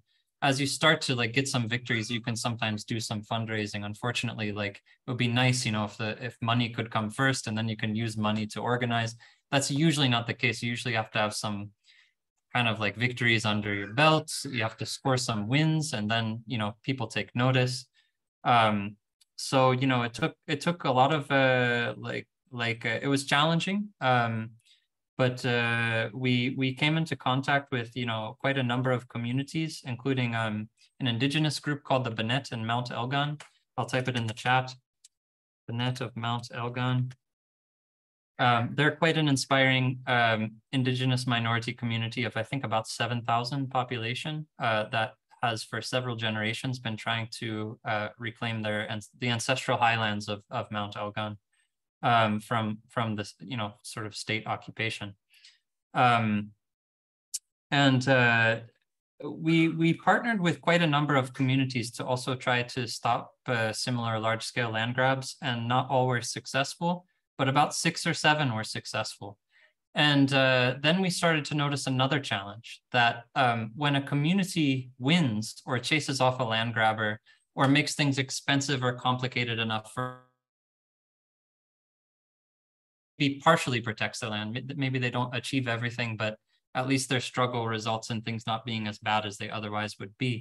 as you start to like get some victories, you can sometimes do some fundraising. Unfortunately, like it would be nice, you know, if the if money could come first and then you can use money to organize. That's usually not the case. You usually have to have some kind of like victories under your belt. You have to score some wins, and then, you know, people take notice. Um, So, you know, it took it took a lot of uh, like like uh, it was challenging, um, but uh, we we came into contact with, you know, quite a number of communities, including um, an indigenous group called the Benet in Mount Elgon. I'll type it in the chat. Benet of Mount Elgon. Um, they're quite an inspiring um, indigenous minority community of, I think, about seven thousand population uh, that has for several generations been trying to uh, reclaim their and the ancestral highlands of, of Mount Elgon um, from from this, you know, sort of state occupation. Um, and uh, we we partnered with quite a number of communities to also try to stop uh, similar large scale land grabs, and not all were successful, but about six or seven were successful. And uh, then we started to notice another challenge, that um, when a community wins or chases off a land grabber or makes things expensive or complicated enough for be partially protects their land, maybe they don't achieve everything, but at least their struggle results in things not being as bad as they otherwise would be.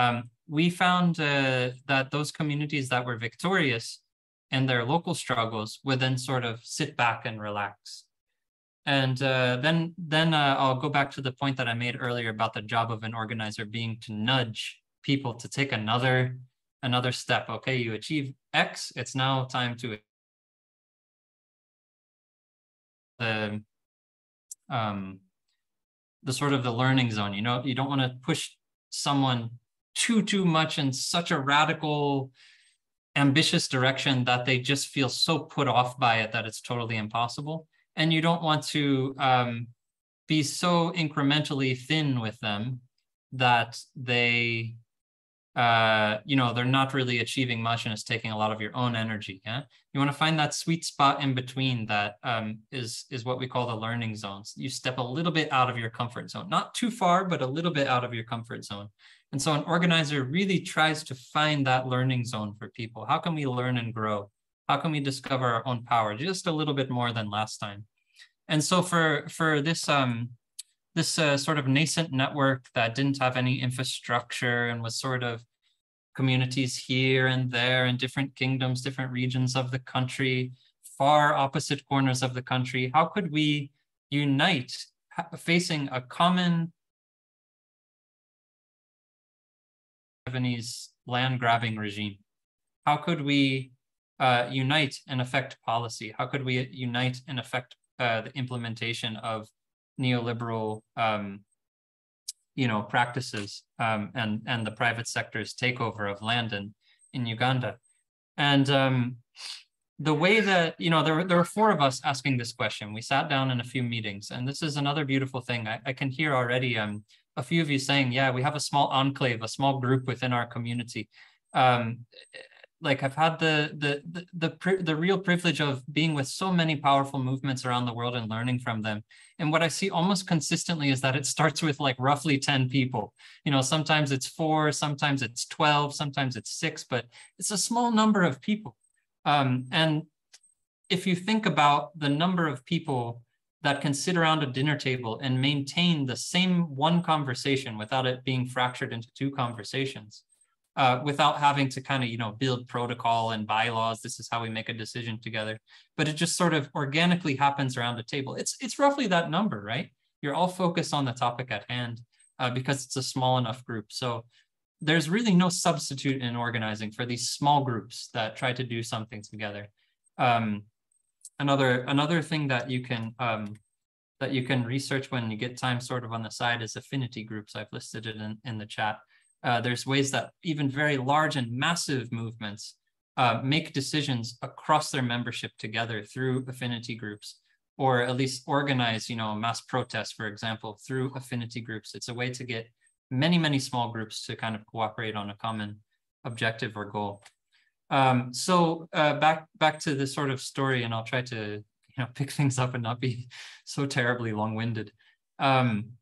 Um, we found uh, that those communities that were victorious in their local struggles would then sort of sit back and relax. And uh, then, then uh, I'll go back to the point that I made earlier about the job of an organizer being to nudge people to take another, another step. Okay, you achieve X, it's now time to the, um, the sort of the learning zone. You know, you don't want to push someone too, too much in such a radical, ambitious direction that they just feel so put off by it that it's totally impossible. And you don't want to um, be so incrementally thin with them that they, uh, you know, they're not really achieving much, and it's taking a lot of your own energy. Yeah, you want to find that sweet spot in between that um, is is what we call the learning zones. You step a little bit out of your comfort zone, not too far, but a little bit out of your comfort zone. And so an organizer really tries to find that learning zone for people. How can we learn and grow? How can we discover our own power just a little bit more than last time? And so for, for this, um, this uh, sort of nascent network that didn't have any infrastructure and was sort of communities here and there in different kingdoms, different regions of the country, far opposite corners of the country, how could we unite facing a common Japanese land grabbing regime? How could we Uh, unite and affect policy? How could we unite and affect uh, the implementation of neoliberal um, you know, practices um, and, and the private sector's takeover of land in, in Uganda. And um, the way that, you know, there, there were four of us asking this question. We sat down in a few meetings, and this is another beautiful thing. I, I can hear already um, a few of you saying, yeah, we have a small enclave, a small group within our community. Um, like I've had the, the, the, the, the real privilege of being with so many powerful movements around the world and learning from them. And what I see almost consistently is that it starts with like roughly ten people. You know, sometimes it's four, sometimes it's twelve, sometimes it's six, but it's a small number of people. Um, and if you think about the number of people that can sit around a dinner table and maintain the same one conversation without it being fractured into two conversations, Uh, without having to kind of, you know, build protocol and bylaws. This is how we make a decision together. But it just sort of organically happens around a table. It's, it's roughly that number, right? You're all focused on the topic at hand uh, because it's a small enough group. So there's really no substitute in organizing for these small groups that try to do something together. Um, another, another thing that you can, um, that you can research when you get time sort of on the side is affinity groups. I've listed it in, in the chat. Uh, there's ways that even very large and massive movements uh, make decisions across their membership together through affinity groups, or at least organize, you know, mass protests, for example, through affinity groups. It's a way to get many, many small groups to kind of cooperate on a common objective or goal. Um, so uh, back back to this sort of story, and I'll try to, you know, pick things up and not be so terribly long-winded. Um,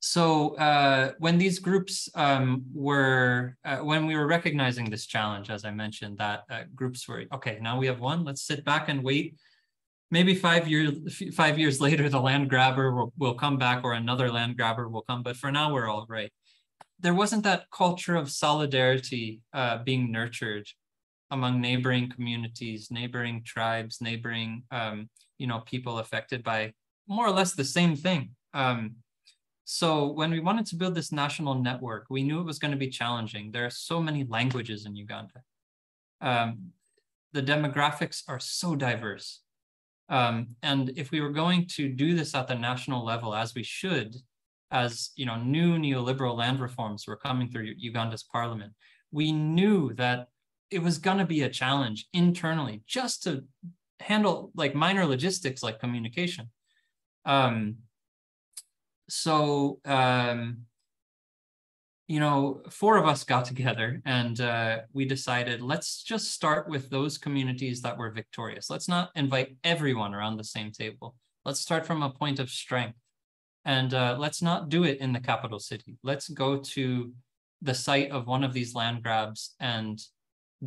So uh, when these groups um, were, uh, when we were recognizing this challenge, as I mentioned, that uh, groups were, okay, now we have one, let's sit back and wait. Maybe five, year, five years later, the land grabber will, will come back, or another land grabber will come, but for now we're all right. There wasn't that culture of solidarity uh, being nurtured among neighboring communities, neighboring tribes, neighboring um, you know, people affected by more or less the same thing. Um, So when we wanted to build this national network, we knew it was going to be challenging. There are so many languages in Uganda. Um, the demographics are so diverse. Um, and if we were going to do this at the national level, as we should, as you know, new neoliberal land reforms were coming through Uganda's parliament, we knew that it was going to be a challenge internally just to handle like minor logistics like communication. Um, So, um, you know, four of us got together and uh, we decided, let's just start with those communities that were victorious. Let's not invite everyone around the same table. Let's start from a point of strength. And uh, let's not do it in the capital city. Let's go to the site of one of these land grabs, and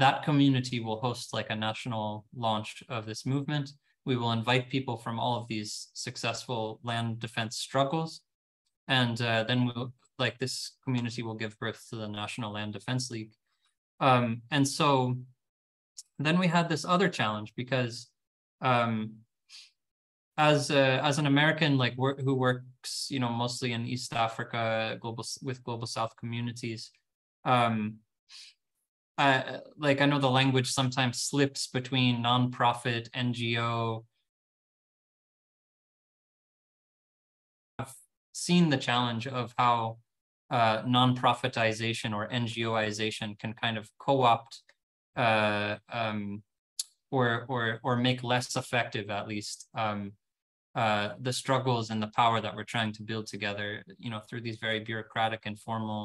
that community will host like a national launch of this movement. We will invite people from all of these successful land defense struggles. And uh, then we'll, like this community will give birth to the National Land Defense League. Um, and so then we had this other challenge because um, as a, as an American, like wor who works, you know, mostly in East Africa, global with Global South communities, um, I, like I know the language sometimes slips between nonprofit, N G O. I've seen the challenge of how uh, nonprofitization or N G O ization can kind of co-opt uh, um, or or or make less effective, at least, um, uh, the struggles and the power that we're trying to build together, you know, through these very bureaucratic and formal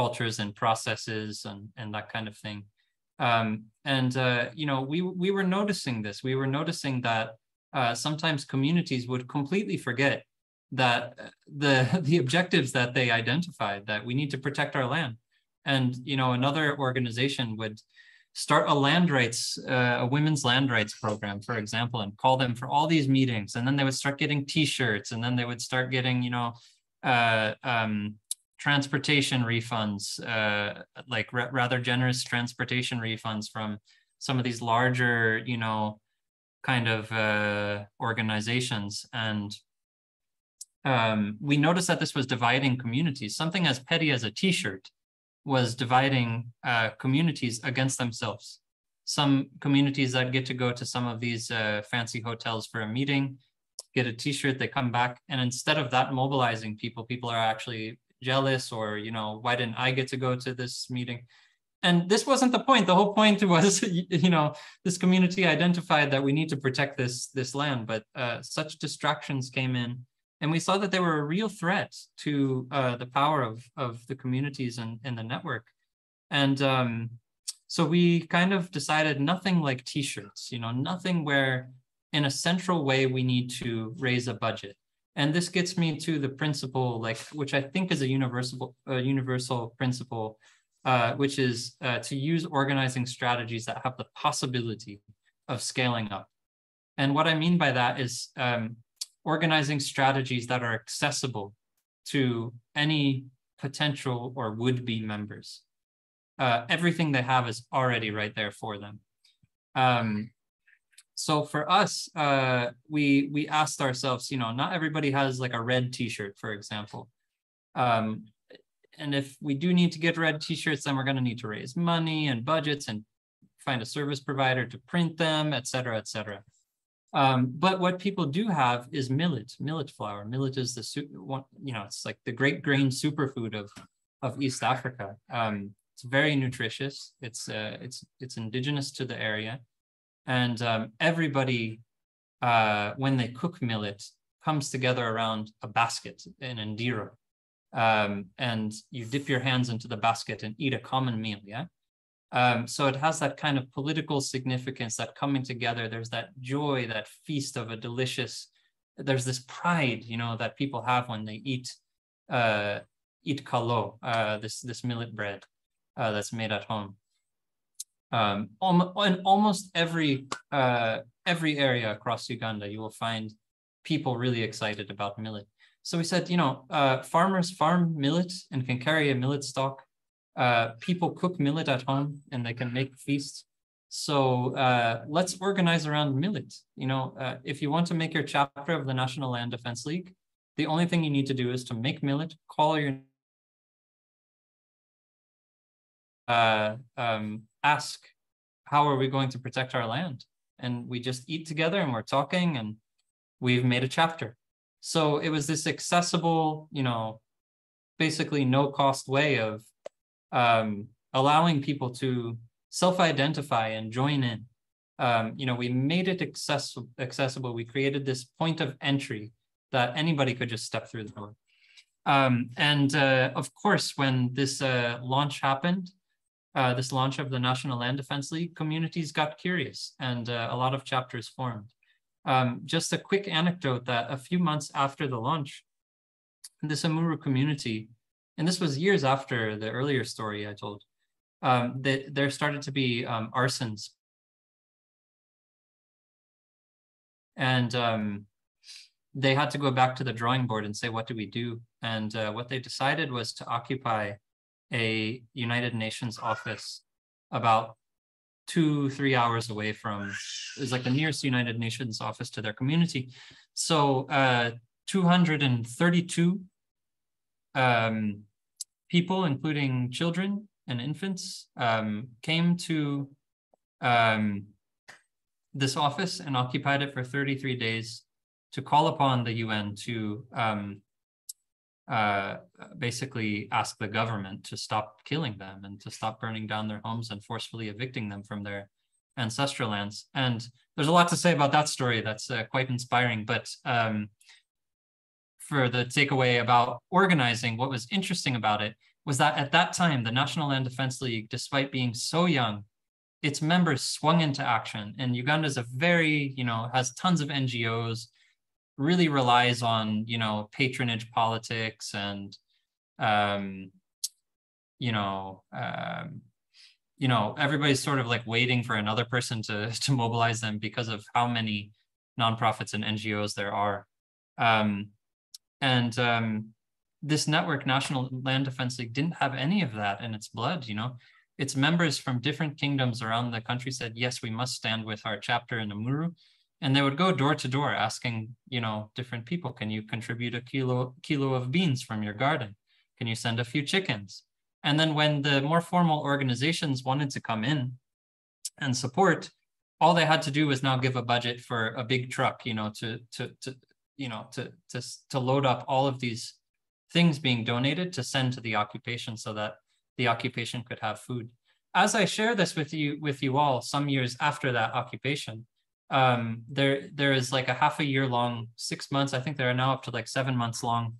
cultures and processes and, and that kind of thing. Um, and, uh, you know, we, we were noticing this. We were noticing that uh, sometimes communities would completely forget that the, the objectives that they identified, that we need to protect our land. And, you know, another organization would start a land rights, uh, a women's land rights program, for example, and call them for all these meetings. And then they would start getting t-shirts, and then they would start getting, you know, uh, um, transportation refunds, uh, like rather generous transportation refunds from some of these larger, you know, kind of uh, organizations. And um, we noticed that this was dividing communities. Something as petty as a t-shirt was dividing uh, communities against themselves. Some communities that get to go to some of these uh, fancy hotels for a meeting get a t-shirt, they come back. And instead of that mobilizing people, people are actually jealous or, you know, why didn't I get to go to this meeting? And this wasn't the point. The whole point was, you know, this community identified that we need to protect this, this land, but uh, such distractions came in. And we saw that they were a real threat to uh, the power of, of the communities and, and the network. And um, so we kind of decided nothing like t-shirts, you know, nothing where in a central way we need to raise a budget. And this gets me to the principle, like, which I think is a universal, uh, universal principle, uh, which is uh, to use organizing strategies that have the possibility of scaling up. And what I mean by that is, um, organizing strategies that are accessible to any potential or would-be members. Uh, everything they have is already right there for them. Um, so for us, uh, we we asked ourselves, you know, not everybody has like a red t-shirt, for example. Um, and if we do need to get red t-shirts, then we're gonna need to raise money and budgets and find a service provider to print them, et cetera, et cetera. Um, but what people do have is millet, millet flour. Millet is the, you know, it's like the great grain superfood of, of East Africa. Um, it's very nutritious. It's, uh, it's, it's indigenous to the area. And um, everybody, uh, when they cook millet, comes together around a basket in Ndiro. Um, and you dip your hands into the basket and eat a common meal, yeah? Um, so it has that kind of political significance, that coming together, there's that joy, that feast of a delicious, there's this pride, you know, that people have when they eat, uh, eat kalo, uh, this, this millet bread uh, that's made at home. Um, in almost every, uh, every area across Uganda, you will find people really excited about millet. So we said, you know, uh, farmers farm millet and can carry a millet stock. Uh, people cook millet at home and they can make feasts. So uh, let's organize around millet. You know, uh, if you want to make your chapter of the National Land Defense League, the only thing you need to do is to make millet, call your, uh, um, ask, how are we going to protect our land? And we just eat together and we're talking and we've made a chapter. So it was this accessible, you know, basically no cost way of Um, allowing people to self-identify and join in. Um, you know, we made it access accessible. We created this point of entry that anybody could just step through the door. Um, and uh, of course, when this uh, launch happened, uh, this launch of the National Land Defense League, communities got curious and uh, a lot of chapters formed. Um, just a quick anecdote that a few months after the launch, this Amuru community, and this was years after the earlier story I told, um, that there started to be um, arsons. And um, they had to go back to the drawing board and say, what do we do? And uh, what they decided was to occupy a United Nations office about two, three hours away from, it was like the nearest United Nations office to their community. So uh, two hundred thirty-two Um, people, including children and infants, um, came to um, this office and occupied it for thirty-three days to call upon the U N to um, uh, basically ask the government to stop killing them and to stop burning down their homes and forcefully evicting them from their ancestral lands. And there's a lot to say about that story that's uh, quite inspiring, but um, for the takeaway about organizing, what was interesting about it was that at that time, the National Land Defense League, despite being so young, its members swung into action. And Uganda is a very, you know, has tons of N G Os, really relies on, you know, patronage politics and, um, you know, um, you know, everybody's sort of like waiting for another person to, to mobilize them because of how many nonprofits and N G Os there are. Um, And um, this network, National Land Defense League, didn't have any of that in its blood, you know. Its members from different kingdoms around the country said, yes, we must stand with our chapter in Amuru. And they would go door to door asking, you know, different people, can you contribute a kilo, kilo of beans from your garden? Can you send a few chickens? And then when the more formal organizations wanted to come in and support, all they had to do was now give a budget for a big truck, you know, to, to, to you know, to, to, to load up all of these things being donated to send to the occupation so that the occupation could have food. As I share this with you, with you all, some years after that occupation, um, there, there is like a half a year long, six months, I think there are now up to like seven months long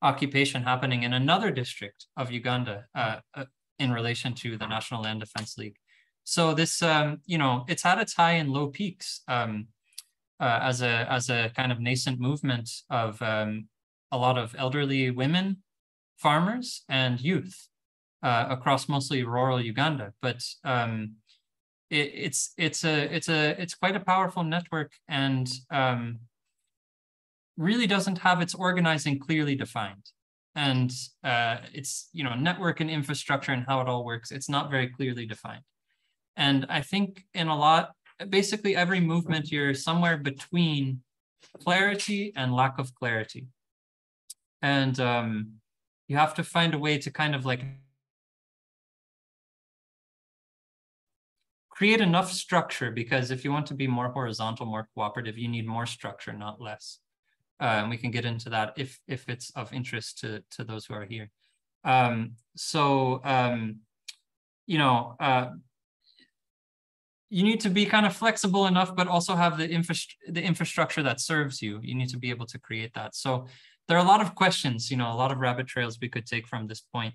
occupation happening in another district of Uganda uh, uh, in relation to the National Land Defense League. So this, um, you know, it's had its high and low peaks um, uh, as a as a kind of nascent movement of um, a lot of elderly women, farmers, and youth uh, across mostly rural Uganda. But um, it, it's it's a it's a it's quite a powerful network, and um, really doesn't have its organizing clearly defined. And uh, it's you know network and infrastructure and how it all works. It's not very clearly defined. And I think in a lot, basically every movement, you're somewhere between clarity and lack of clarity. And um, you have to find a way to kind of like create enough structure, because if you want to be more horizontal, more cooperative, you need more structure, not less. Uh, and we can get into that if, if it's of interest to, to those who are here. Um, so, um, you know, uh, you need to be kind of flexible enough, but also have the, infra the infrastructure that serves you. You need to be able to create that. So there are a lot of questions, you know, a lot of rabbit trails we could take from this point.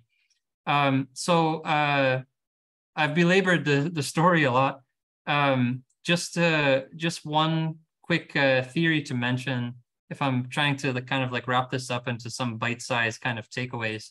Um, so uh, I've belabored the, the story a lot. Um, just, uh, just one quick uh, theory to mention, if I'm trying to kind of like wrap this up into some bite-sized kind of takeaways.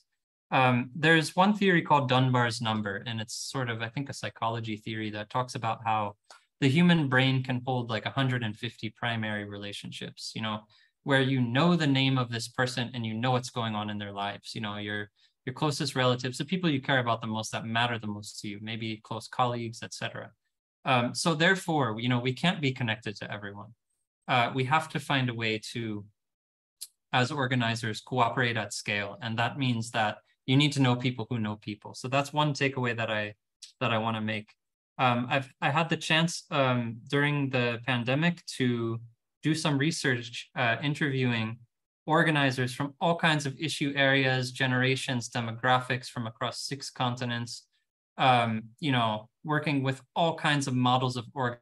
Um, there's one theory called Dunbar's number, and it's sort of, I think, a psychology theory that talks about how the human brain can hold like one hundred fifty primary relationships, you know, where you know the name of this person and you know what's going on in their lives, you know, your, your closest relatives, the people you care about the most that matter the most to you, maybe close colleagues, et cetera. Um, so therefore, you know, we can't be connected to everyone. Uh, we have to find a way to, as organizers, cooperate at scale. And that means that you need to know people who know people. So that's one takeaway that I that I want to make. Um, I've I had the chance um, during the pandemic to do some research, uh, interviewing organizers from all kinds of issue areas, generations, demographics from across six continents. Um, you know, working with all kinds of models of org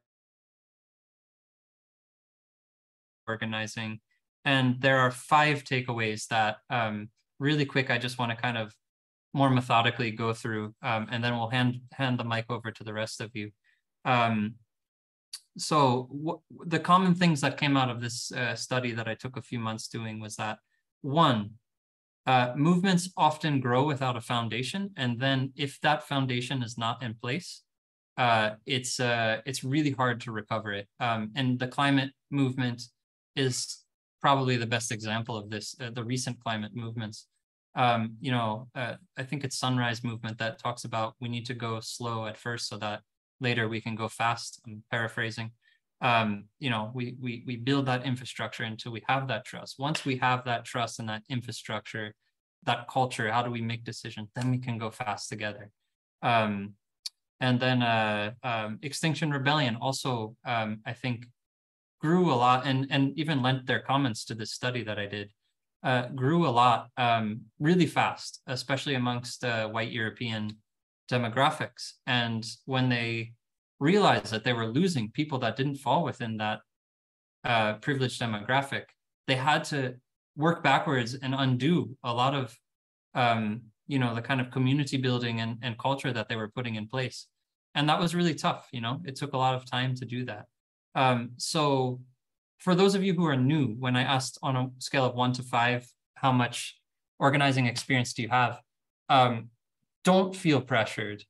organizing, and there are five takeaways that. Um, Really quick, I just want to kind of more methodically go through, um, and then we'll hand hand the mic over to the rest of you. Um, so the common things that came out of this uh, study that I took a few months doing was that, one, uh, movements often grow without a foundation, and then if that foundation is not in place, uh, it's uh, it's really hard to recover it. Um, and the climate movement is probably the best example of this, uh, the recent climate movements. Um, you know, uh, I think it's Sunrise Movement that talks about we need to go slow at first so that later we can go fast. I'm paraphrasing. Um, you know, we, we, we build that infrastructure until we have that trust. Once we have that trust and that infrastructure, that culture, how do we make decisions? Then we can go fast together. Um, and then uh, um, Extinction Rebellion also, um, I think, grew a lot, and, and even lent their comments to this study that I did, uh, grew a lot um, really fast, especially amongst uh, white European demographics. And when they realized that they were losing people that didn't fall within that uh, privileged demographic, they had to work backwards and undo a lot of um, you know, the kind of community building and, and culture that they were putting in place. And that was really tough, you know, it took a lot of time to do that. Um, so for those of you who are new, when I asked on a scale of one to five, how much organizing experience do you have? Um, don't feel pressured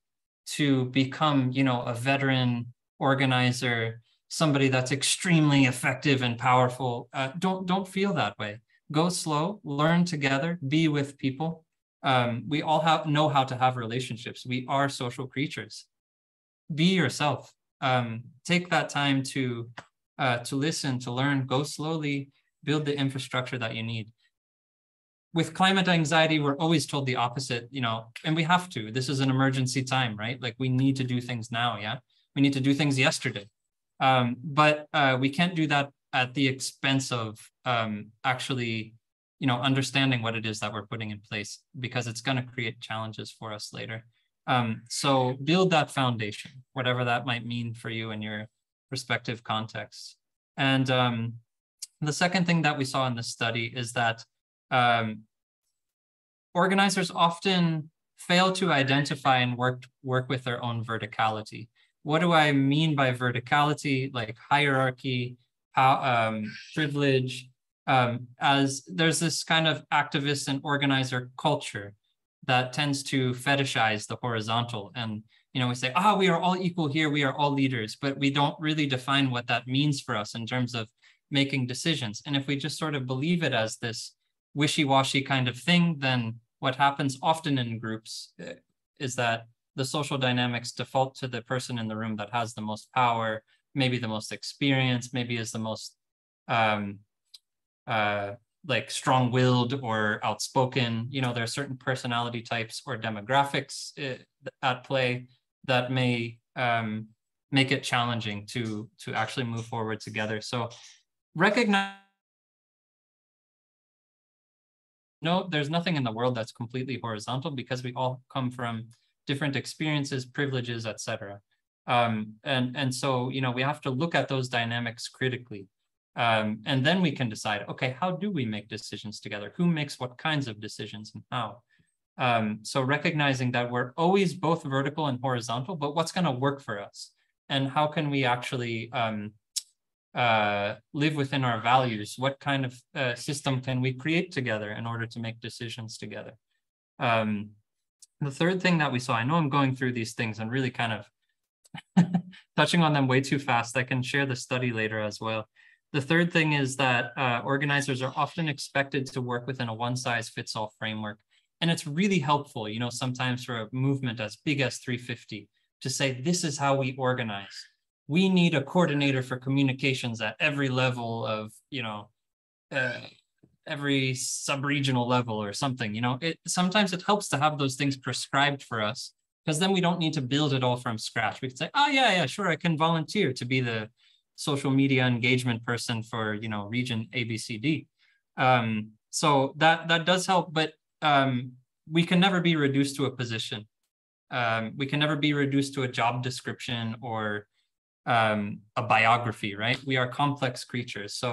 to become, you know, a veteran organizer, somebody that's extremely effective and powerful. Uh, don't, don't feel that way. Go slow, learn together, be with people. Um, we all have, know how to have relationships. We are social creatures. Be yourself. Um, take that time to, uh, to listen, to learn, go slowly, build the infrastructure that you need. With climate anxiety, we're always told the opposite, you know, and we have to, this is an emergency time, right? Like we need to do things now, yeah? We need to do things yesterday. Um, but uh, we can't do that at the expense of um, actually, you know, understanding what it is that we're putting in place, because it's going to create challenges for us later. Um, so build that foundation, whatever that might mean for you in your respective contexts. And um, the second thing that we saw in this study is that um, organizers often fail to identify and work, work with their own verticality. What do I mean by verticality? Like hierarchy, how, um, privilege, um, as there's this kind of activist and organizer culture that tends to fetishize the horizontal. And, you know, we say, ah, we are all equal here, we are all leaders, but we don't really define what that means for us in terms of making decisions. And if we just sort of believe it as this wishy-washy kind of thing, then what happens often in groups is that the social dynamics default to the person in the room that has the most power, maybe the most experience, maybe is the most um, uh, like strong-willed or outspoken. You know, there are certain personality types or demographics at play that may um, make it challenging to, to actually move forward together. So recognize, no, there's nothing in the world that's completely horizontal, because we all come from different experiences, privileges, et cetera. Um, and, and so, you know, we have to look at those dynamics critically. Um, and then we can decide, okay, how do we make decisions together? Who makes what kinds of decisions and how? Um, so recognizing that we're always both vertical and horizontal, but what's going to work for us? And how can we actually um, uh, live within our values? What kind of uh, system can we create together in order to make decisions together? Um, The third thing that we saw, I know I'm going through these things and really kind of touching on them way too fast. I can share the study later as well. The third thing is that uh, organizers are often expected to work within a one-size-fits-all framework. And it's really helpful, you know, sometimes for a movement as big as three fifty to say, this is how we organize. We need a coordinator for communications at every level of, you know, uh, every sub-regional level or something, you know, it sometimes it helps to have those things prescribed for us, because then we don't need to build it all from scratch. We can say, oh yeah, yeah, sure, I can volunteer to be the social media engagement person for, you know, region A B C D. Um, so that that does help, but um, we can never be reduced to a position. Um, we can never be reduced to a job description or um, a biography, right? We are complex creatures. So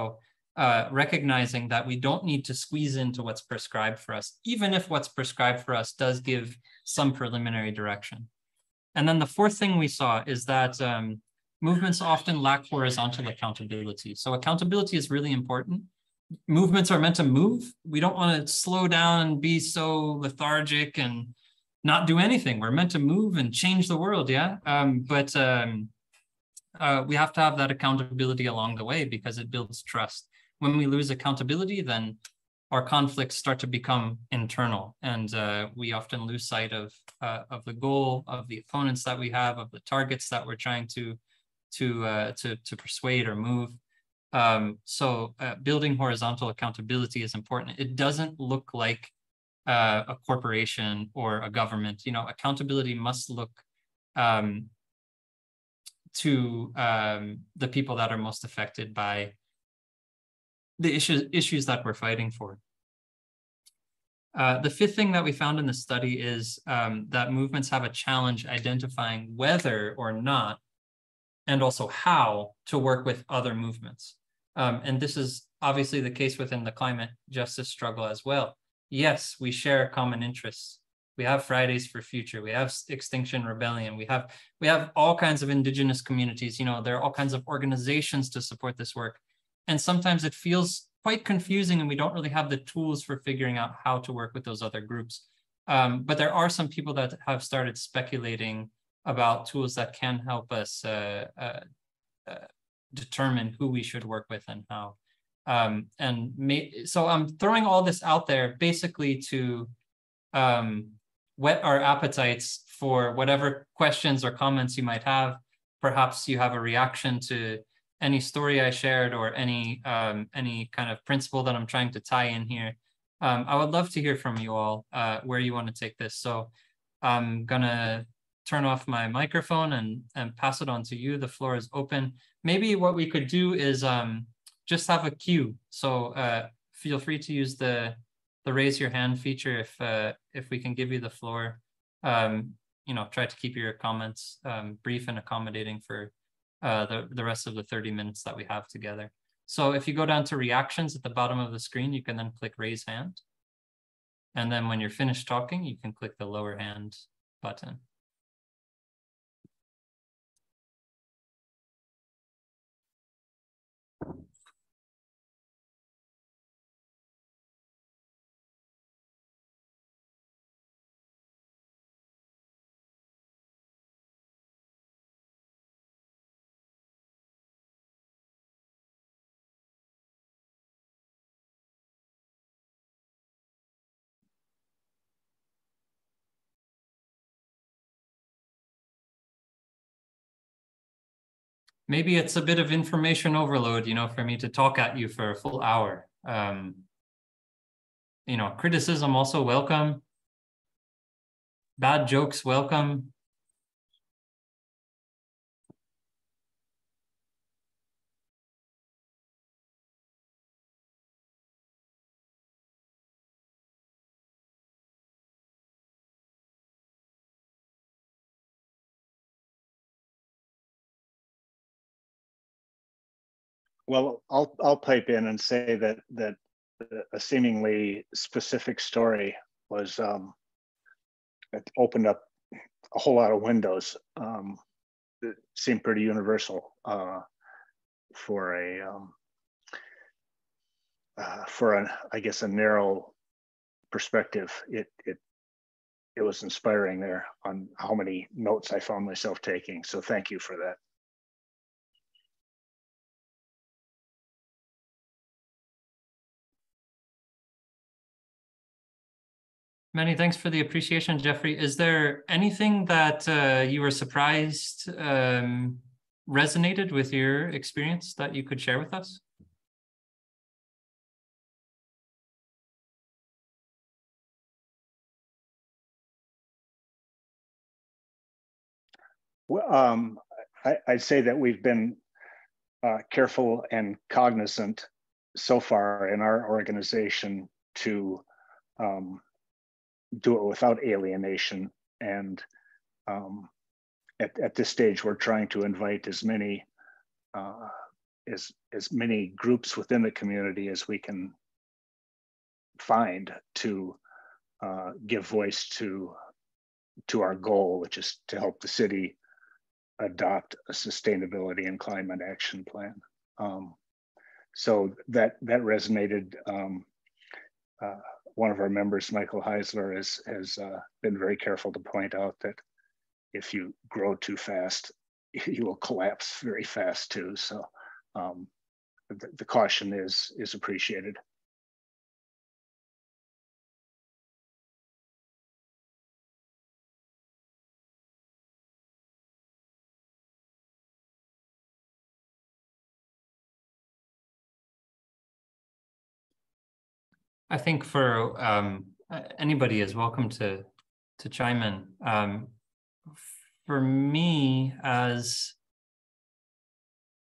Uh, recognizing that we don't need to squeeze into what's prescribed for us, even if what's prescribed for us does give some preliminary direction. And then the fourth thing we saw is that um, movements often lack horizontal accountability. So accountability is really important. Movements are meant to move. We don't want to slow down and be so lethargic and not do anything. We're meant to move and change the world, yeah? Um, but um, uh, we have to have that accountability along the way, because it builds trust. When we lose accountability, then our conflicts start to become internal, and uh, we often lose sight of uh, of the goal, of the opponents that we have, of the targets that we're trying to to uh, to, to persuade or move. Um, so uh, building horizontal accountability is important. It doesn't look like uh, a corporation or a government. You know, accountability must look um, to um, the people that are most affected by the issues, issues that we're fighting for. Uh, the fifth thing that we found in the study is um, that movements have a challenge identifying whether or not, and also how, to work with other movements. Um, and this is obviously the case within the climate justice struggle as well. Yes, we share common interests. We have Fridays for Future. We have Extinction Rebellion. We have, we have all kinds of indigenous communities. You know, there are all kinds of organizations to support this work. And sometimes it feels quite confusing, and we don't really have the tools for figuring out how to work with those other groups. Um, but there are some people that have started speculating about tools that can help us uh, uh, uh, determine who we should work with and how. Um, and may, so I'm throwing all this out there basically to um, whet our appetites for whatever questions or comments you might have. Perhaps you have a reaction to any story I shared, or any um, any kind of principle that I'm trying to tie in here. Um, I would love to hear from you all uh, where you want to take this. So I'm gonna turn off my microphone and, and pass it on to you. The floor is open. Maybe what we could do is um, just have a queue. So uh, feel free to use the the raise your hand feature if uh, if we can give you the floor. Um, you know, try to keep your comments um, brief and accommodating for uh, the the rest of the thirty minutes that we have together. So if you go down to reactions at the bottom of the screen, you can then click raise hand. And then when you're finished talking, you can click the lower hand button. Maybe it's a bit of information overload, you know, for me to talk at you for a full hour. Um, you know, criticism also welcome. Bad jokes welcome. Well, I'll I'll pipe in and say that that a seemingly specific story was um, it opened up a whole lot of windows. Um, it seemed pretty universal uh, for a um, uh, for an I guess a narrow perspective. It it it was inspiring there on how many notes I found myself taking. So thank you for that. Many thanks for the appreciation, Jeffrey. Is there anything that uh, you were surprised um, resonated with your experience that you could share with us? Well, um, I, I'd say that we've been uh, careful and cognizant so far in our organization to um, do it without alienation, and um, at, at this stage, we're trying to invite as many uh, as as many groups within the community as we can find to uh, give voice to to our goal, which is to help the city adopt a sustainability and climate action plan. Um, so that that resonated. Um, uh, One of our members, Michael Heisler, has, has uh, been very careful to point out that if you grow too fast, you will collapse very fast too. So um, the, the caution is, is appreciated. I think for um, anybody is welcome to to chime in. Um, for me, as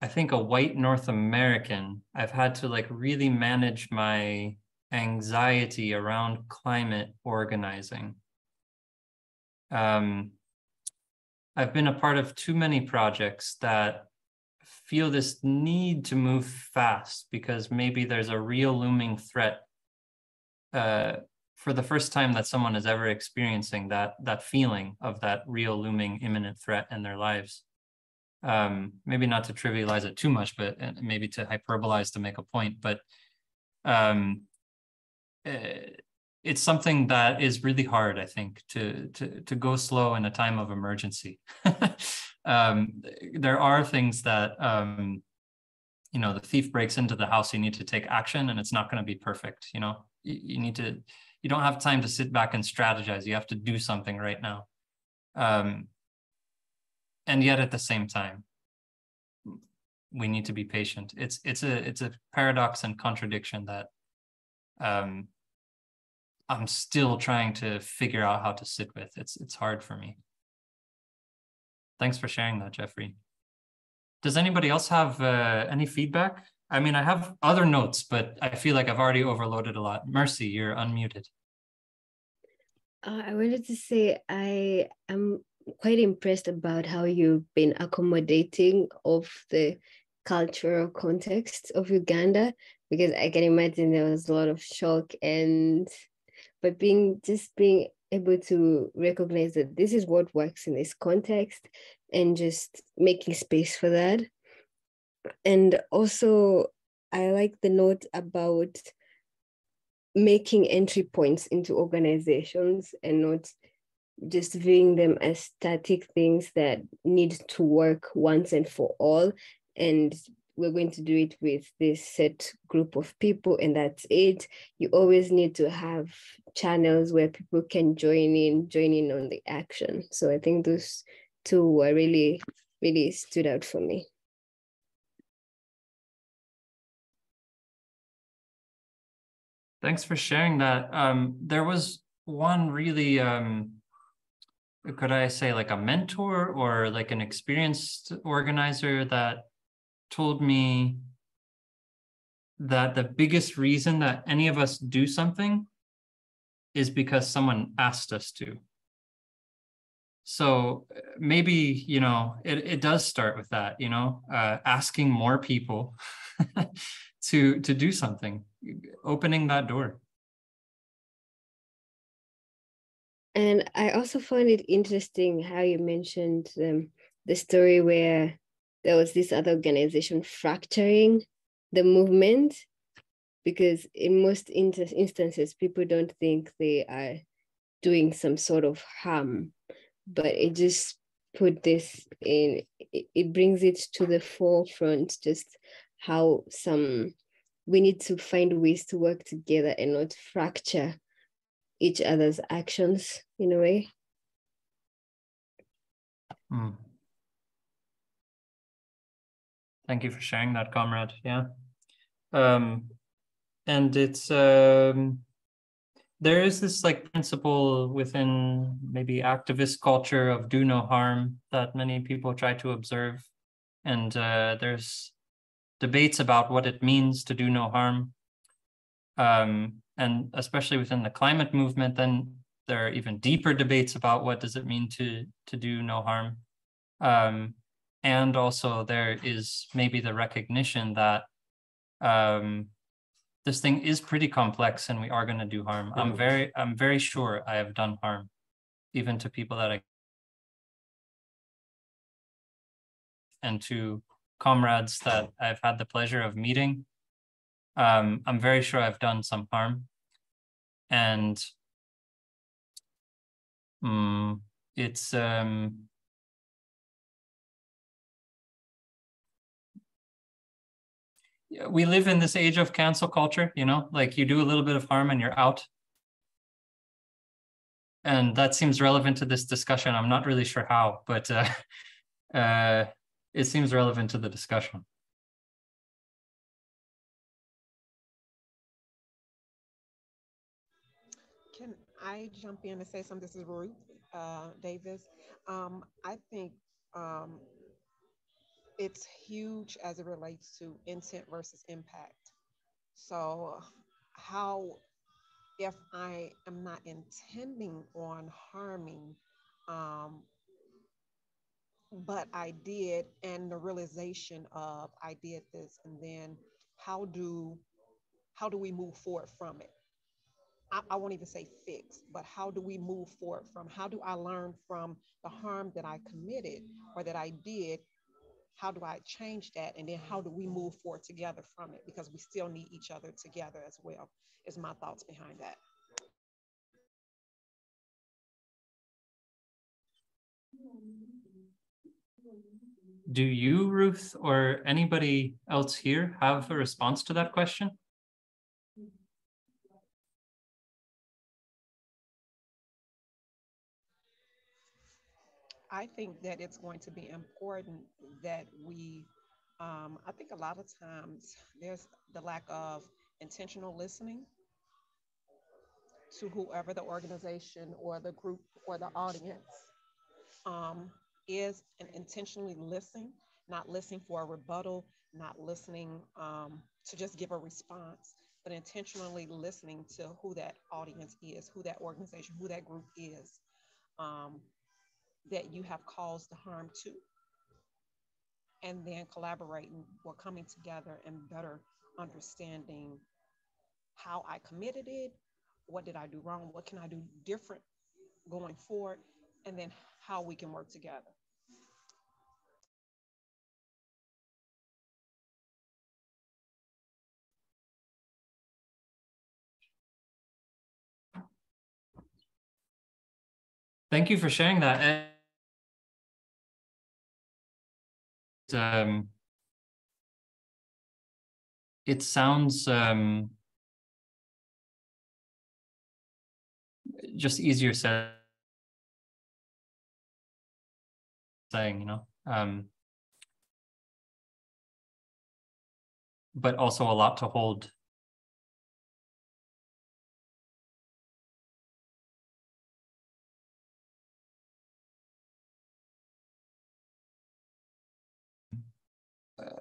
I think a white North American, I've had to like really manage my anxiety around climate organizing. Um, I've been a part of too many projects that feel this need to move fast because maybe there's a real looming threat. Uh, for the first time that someone is ever experiencing that that feeling of that real looming imminent threat in their lives. Um, maybe not to trivialize it too much, but maybe to hyperbolize to make a point, but um, it's something that is really hard, I think, to, to, to go slow in a time of emergency. um, there are things that, um, you know, the thief breaks into the house, you need to take action and it's not going to be perfect, you know? You need to, you don't have time to sit back and strategize. You have to do something right now. Um, and yet at the same time, we need to be patient. It's, it's a, it's a paradox and contradiction that um, I'm still trying to figure out how to sit with. It's, it's hard for me. Thanks for sharing that, Jeffrey. Does anybody else have uh, any feedback I mean, I have other notes, but I feel like I've already overloaded a lot. Mercy, you're unmuted. Uh, I wanted to say I am quite impressed about how you've been accommodating of the cultural context of Uganda, because I can imagine there was a lot of shock, and but being just being able to recognize that this is what works in this context and just making space for that. And also I like the note about making entry points into organizations and not just viewing them as static things that need to work once and for all. And we're going to do it with this set group of people and that's it. You always need to have channels where people can join in, join in on the action. So I think those two were really, really stood out for me. Thanks for sharing that. Um, there was one really, um, could I say like a mentor or like an experienced organizer that told me that the biggest reason that any of us do something is because someone asked us to. So maybe, you know, it, it does start with that, you know, uh, asking more people to, to do something, opening that door. And I also found it interesting how you mentioned um, the story where there was this other organization fracturing the movement, because in most instances, people don't think they are doing some sort of harm, but it just put this in, it brings it to the forefront, just how some, we need to find ways to work together and not fracture each other's actions in a way. Mm. Thank you for sharing that, comrade. Yeah. Um, and it's, um, there is this like principle within maybe activist culture of do no harm that many people try to observe. And uh, there's debates about what it means to do no harm. Um, and especially within the climate movement, then there are even deeper debates about what does it mean to, to do no harm. Um, And also there is maybe the recognition that um, this thing is pretty complex and we are going to do harm. I'm very, I'm very sure I have done harm, even to people that I, and to comrades that I've had the pleasure of meeting. Um, I'm very sure I've done some harm. And um, it's, um, we live in this age of cancel culture, you know, like you do a little bit of harm and you're out. And that seems relevant to this discussion. I'm not really sure how, but uh, uh, it seems relevant to the discussion. Can I jump in and say something? This is Ruth uh, Davis. Um, I think um, it's huge as it relates to intent versus impact. So how, if I am not intending on harming, um, but I did, and the realization of I did this, and then how do, how do we move forward from it? I, I won't even say fix, but how do we move forward from, how do I learn from the harm that I committed or that I did? How do I change that? And then how do we move forward together from it? Because we still need each other together as well, is my thoughts behind that. Do you, Ruth, or anybody else here have a response to that question? I think that it's going to be important that we, um, I think a lot of times there's the lack of intentional listening to whoever the organization or the group or the audience um, is, and intentionally listening, not listening for a rebuttal, not listening um, to just give a response, but intentionally listening to who that audience is, who that organization, who that group is um, that you have caused the harm to, and then collaborating or coming together and better understanding how I committed it, what did I do wrong, what can I do different going forward, and then how we can work together. Thank you for sharing that. Um, it sounds um, just easier said saying, you know, um, but also a lot to hold.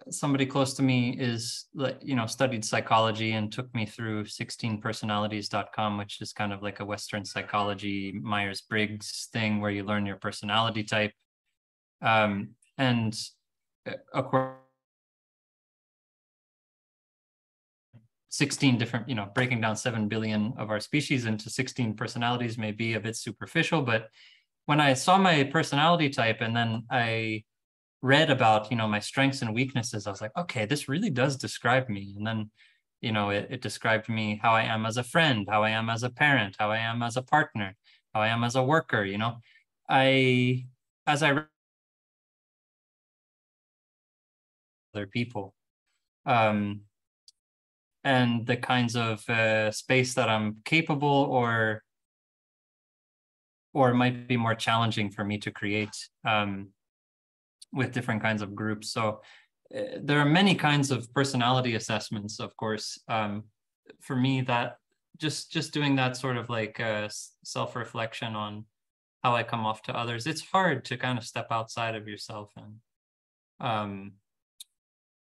Somebody close to me is, you know, studied psychology and took me through sixteen personalities dot com, which is kind of like a Western psychology Myers-Briggs thing where you learn your personality type. Um, and of course, sixteen different, you know, breaking down seven billion of our species into sixteen personalities may be a bit superficial, but when I saw my personality type and then I read about, you know, my strengths and weaknesses, I was like, okay, this really does describe me. And then, you know, it, it described me, how I am as a friend, how I am as a parent, how I am as a partner, how I am as a worker, you know. I, as I read other people, um, and the kinds of uh, space that I'm capable or, or might be more challenging for me to create, um, with different kinds of groups. So uh, there are many kinds of personality assessments, of course. Um, for me, that just just doing that sort of like uh, self-reflection on how I come off to others, it's hard to kind of step outside of yourself and um,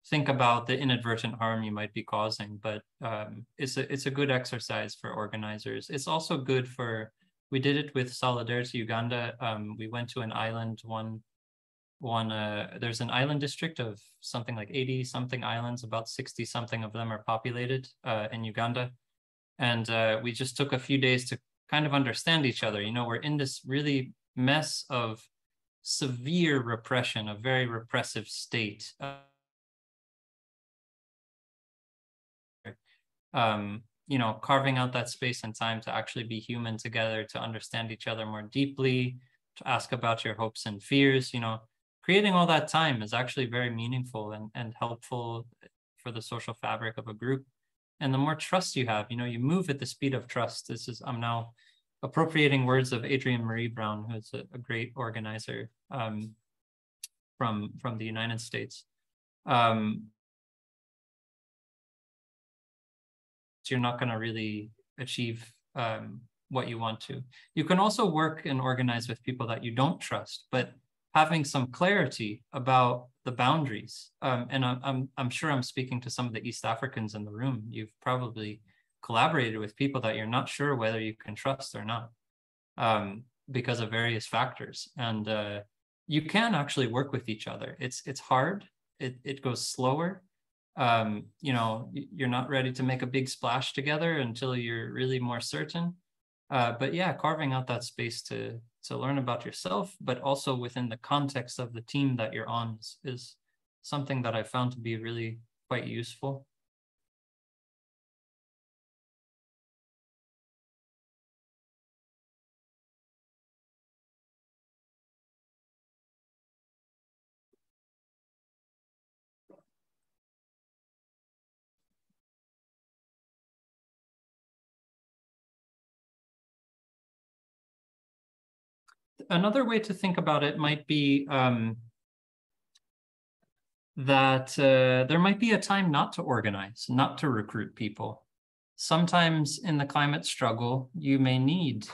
think about the inadvertent harm you might be causing. But um, it's, a, it's a good exercise for organizers. It's also good for, we did it with Solidarity Uganda. Um, we went to an island one One, uh, there's an island district of something like eighty something islands, about sixty something of them are populated uh, in Uganda. And uh, we just took a few days to kind of understand each other. You know, we're in this really mess of severe repression, a very repressive state. Um, you know, carving out that space and time to actually be human together, to understand each other more deeply, to ask about your hopes and fears, you know. Creating all that time is actually very meaningful and, and helpful for the social fabric of a group. And the more trust you have, you know, you move at the speed of trust. This is, I'm now appropriating words of Adrienne Marie Brown, who's a, a great organizer um, from, from the United States. Um, so you're not going to really achieve um, what you want to. You can also work and organize with people that you don't trust, but having some clarity about the boundaries. Um, and I'm, I'm, I'm sure I'm speaking to some of the East Africans in the room. You've probably collaborated with people that you're not sure whether you can trust or not um, because of various factors. And uh, you can actually work with each other. It's, it's hard, it, it goes slower. Um, you know, you're not ready to make a big splash together until you're really more certain. Uh, but yeah, carving out that space to to learn about yourself, but also within the context of the team that you're on is, is something that I found to be really quite useful. Another way to think about it might be um, that uh, there might be a time not to organize, not to recruit people. Sometimes in the climate struggle, you may need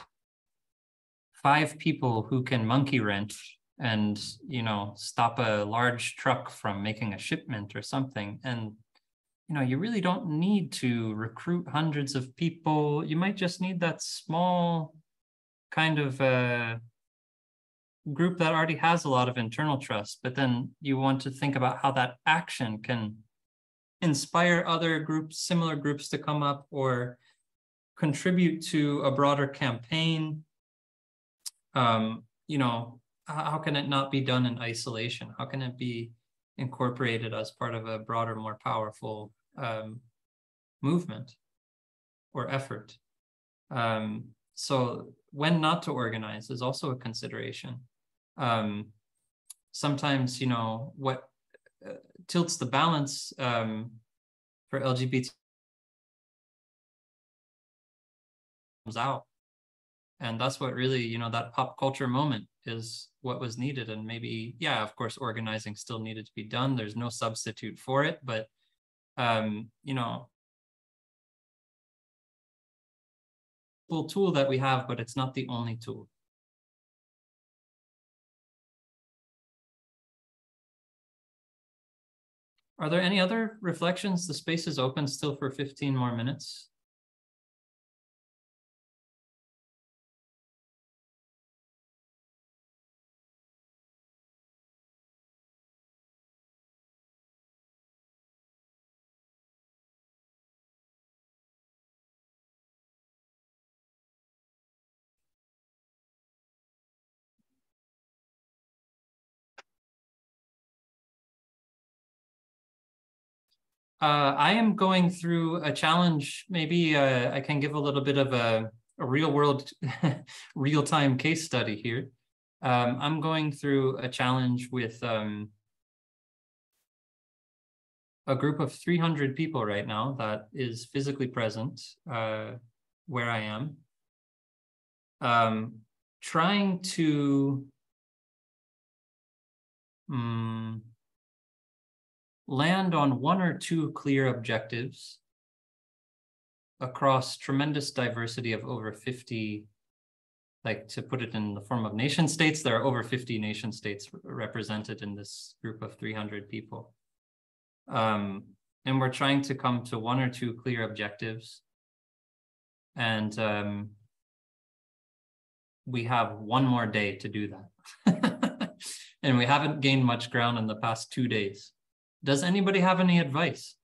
five people who can monkey wrench and, you know, stop a large truck from making a shipment or something. And, you know, you really don't need to recruit hundreds of people. You might just need that small kind of uh, group that already has a lot of internal trust, but then you want to think about how that action can inspire other groups, similar groups to come up or contribute to a broader campaign. Um, you know, how can it not be done in isolation? How can it be incorporated as part of a broader, more powerful um, movement or effort? Um, so when not to organize is also a consideration. Um, sometimes, you know, what uh, tilts the balance um, for L G B T comes out. And that's what really, you know, that pop culture moment is what was needed. And maybe, yeah, of course, organizing still needed to be done. There's no substitute for it, but, um, you know, full tool that we have, but it's not the only tool. Are there any other reflections? The space is open still for fifteen more minutes. Uh, I am going through a challenge. Maybe uh, I can give a little bit of a, a real world, real time case study here. Um, I'm going through a challenge with um, a group of three hundred people right now that is physically present uh, where I am. Um, trying to um, land on one or two clear objectives across tremendous diversity of over fifty, like to put it in the form of nation states, there are over fifty nation states represented in this group of three hundred people. Um, and we're trying to come to one or two clear objectives. And um, we have one more day to do that. And we haven't gained much ground in the past two days. Does anybody have any advice?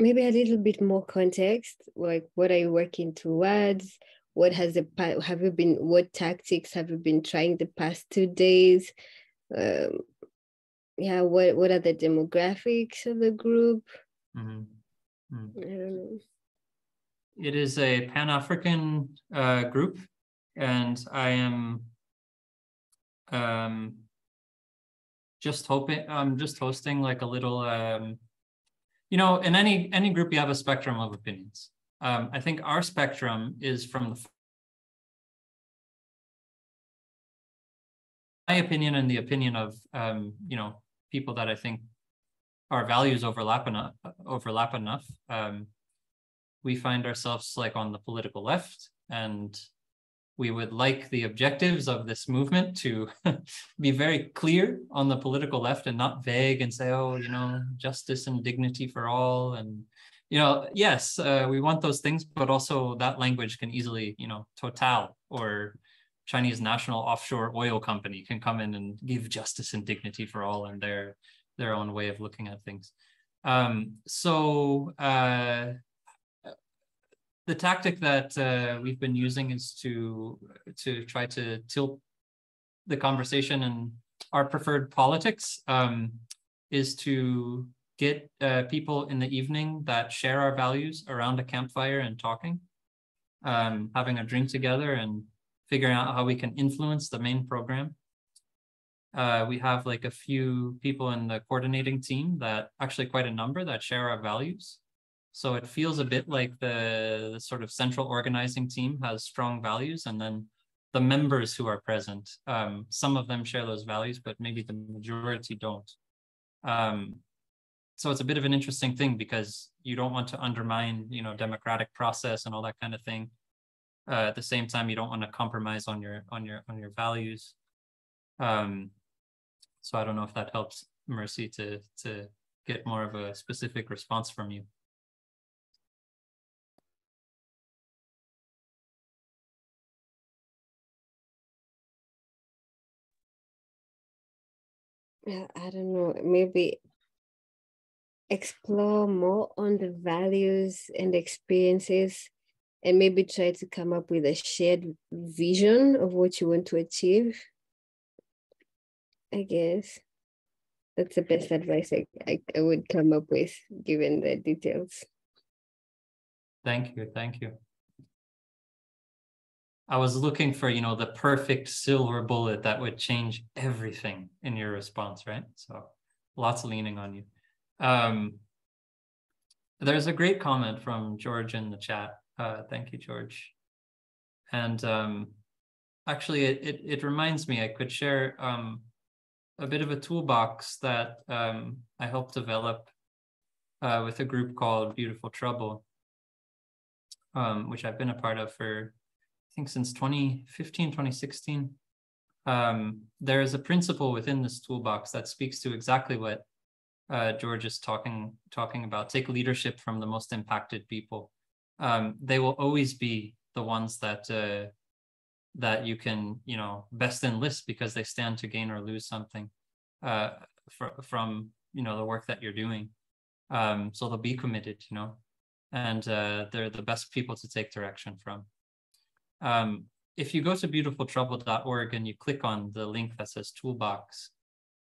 Maybe a little bit more context, like what are you working towards? What has the have you been? What tactics have you been trying the past two days? Um, yeah, what what are the demographics of the group? Mm-hmm. Mm-hmm. I don't know. It is a Pan-African uh, group, and I am um, just hoping. I'm just hosting like a little. Um, you know, in any any group, you have a spectrum of opinions. Um, I think our spectrum is from the, my opinion and the opinion of, um, you know, people that I think our values overlap enough, overlap enough. Um, we find ourselves like on the political left, and we would like the objectives of this movement to be very clear on the political left and not vague and say, oh, you know, justice and dignity for all and, you know, yes, uh, we want those things, but also that language can easily, you know, Total or Chinese national offshore oil company can come in and give justice and dignity for all and their their own way of looking at things. Um, so uh, the tactic that uh, we've been using is to to try to tilt the conversation and our preferred politics um, is to get uh, people in the evening that share our values around a campfire and talking, um, having a drink together and figuring out how we can influence the main program. Uh, we have like a few people in the coordinating team that actually quite a number that share our values. So it feels a bit like the, the sort of central organizing team has strong values, and then the members who are present, um, some of them share those values, but maybe the majority don't. Um, so it's a bit of an interesting thing, because you don't want to undermine, you know, democratic process and all that kind of thing. Uh, at the same time, you don't want to compromise on your on your on your values. Um, so I don't know if that helps, Mercy, to to get more of a specific response from you. I don't know, maybe explore more on the values and experiences, and maybe try to come up with a shared vision of what you want to achieve. I guess that's the best advice I, I, I would come up with, given the details. Thank you, thank you. I was looking for, you know, the perfect silver bullet that would change everything in your response, right? So lots leaning on you. Um, there's a great comment from George in the chat. Uh, thank you, George. And um, actually, it, it, it reminds me, I could share um, a bit of a toolbox that um, I helped develop uh, with a group called Beautiful Trouble, um, which I've been a part of for, I think, since twenty fifteen, twenty sixteen, um, there is a principle within this toolbox that speaks to exactly what uh, George is talking talking about. Take leadership from the most impacted people. Um, they will always be the ones that uh, that you can, you know, best enlist, because they stand to gain or lose something uh, fr from you know the work that you're doing. Um, so they'll be committed, you know, and uh, they're the best people to take direction from. Um, if you go to beautiful trouble dot org and you click on the link that says toolbox,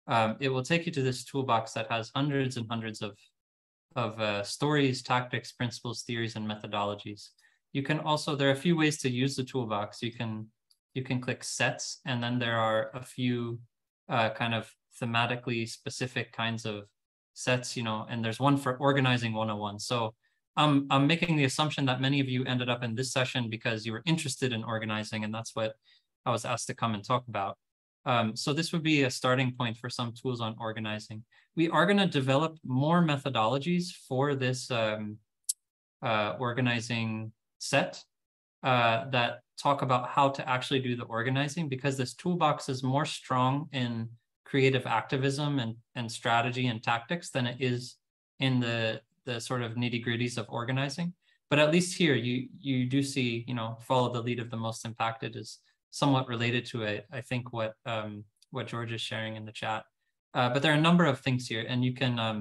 um, it will take you to this toolbox that has hundreds and hundreds of, of uh, stories, tactics, principles, theories, and methodologies. You can also, there are a few ways to use the toolbox. You can, you can click sets, and then there are a few uh, kind of thematically specific kinds of sets, you know, and there's one for organizing one oh one. So Um, I'm making the assumption that many of you ended up in this session because you were interested in organizing, and that's what I was asked to come and talk about. Um, so this would be a starting point for some tools on organizing. We are going to develop more methodologies for this um, uh, organizing set uh, that talk about how to actually do the organizing, because this toolbox is more strong in creative activism and, and strategy and tactics than it is in the the sort of nitty-gritties of organizing. But at least here, you you do see, you know, follow the lead of the most impacted is somewhat related to it, I think, what um, what George is sharing in the chat. Uh, but there are a number of things here, and you can, um,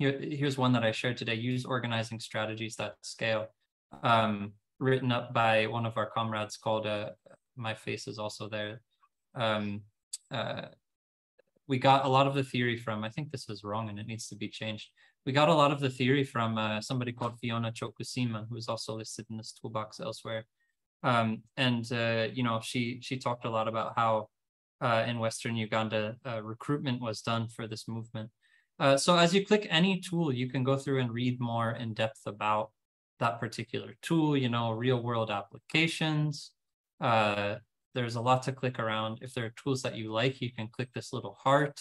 here, here's one that I shared today, use organizing strategies that scale, um, written up by one of our comrades called, uh, my face is also there. Um, uh, we got a lot of the theory from, I think this is wrong and it needs to be changed. We got a lot of the theory from uh, somebody called Fiona Chokusima, who is also listed in this toolbox elsewhere. Um, and, uh, you know, she, she talked a lot about how uh, in Western Uganda, uh, recruitment was done for this movement. Uh, so as you click any tool, you can go through and read more in depth about that particular tool, you know, real world applications. Uh, there's a lot to click around. If there are tools that you like, you can click this little heart.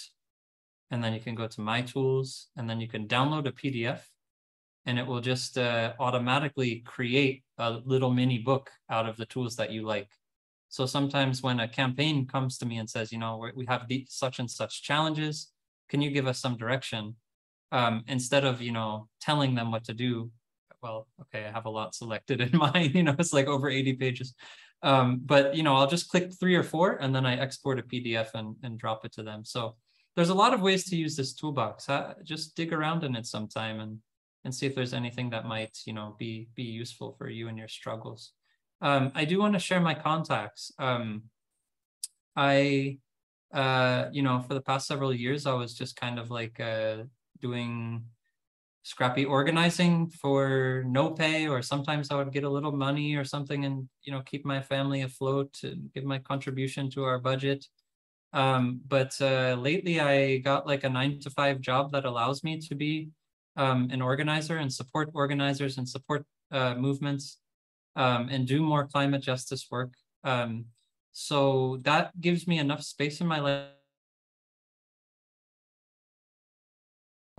And then you can go to My Tools, and then you can download a P D F, and it will just uh, automatically create a little mini book out of the tools that you like. So sometimes when a campaign comes to me and says, you know, we have these, such and such challenges, can you give us some direction? Um, instead of, you know, telling them what to do, well, okay, I have a lot selected in mine, you know, it's like over eighty pages. Um, but, you know, I'll just click three or four, and then I export a P D F and, and drop it to them. So there's a lot of ways to use this toolbox. Uh, just dig around in it sometime and, and see if there's anything that might, you know, be, be useful for you and your struggles. Um, I do want to share my contacts. Um, I, uh, you know, for the past several years, I was just kind of like uh, doing scrappy organizing for no pay, or sometimes I would get a little money or something and, you know, keep my family afloat and give my contribution to our budget. Um, but uh, lately I got like a nine to five job that allows me to be um, an organizer and support organizers and support uh, movements um, and do more climate justice work. Um, so that gives me enough space in my life.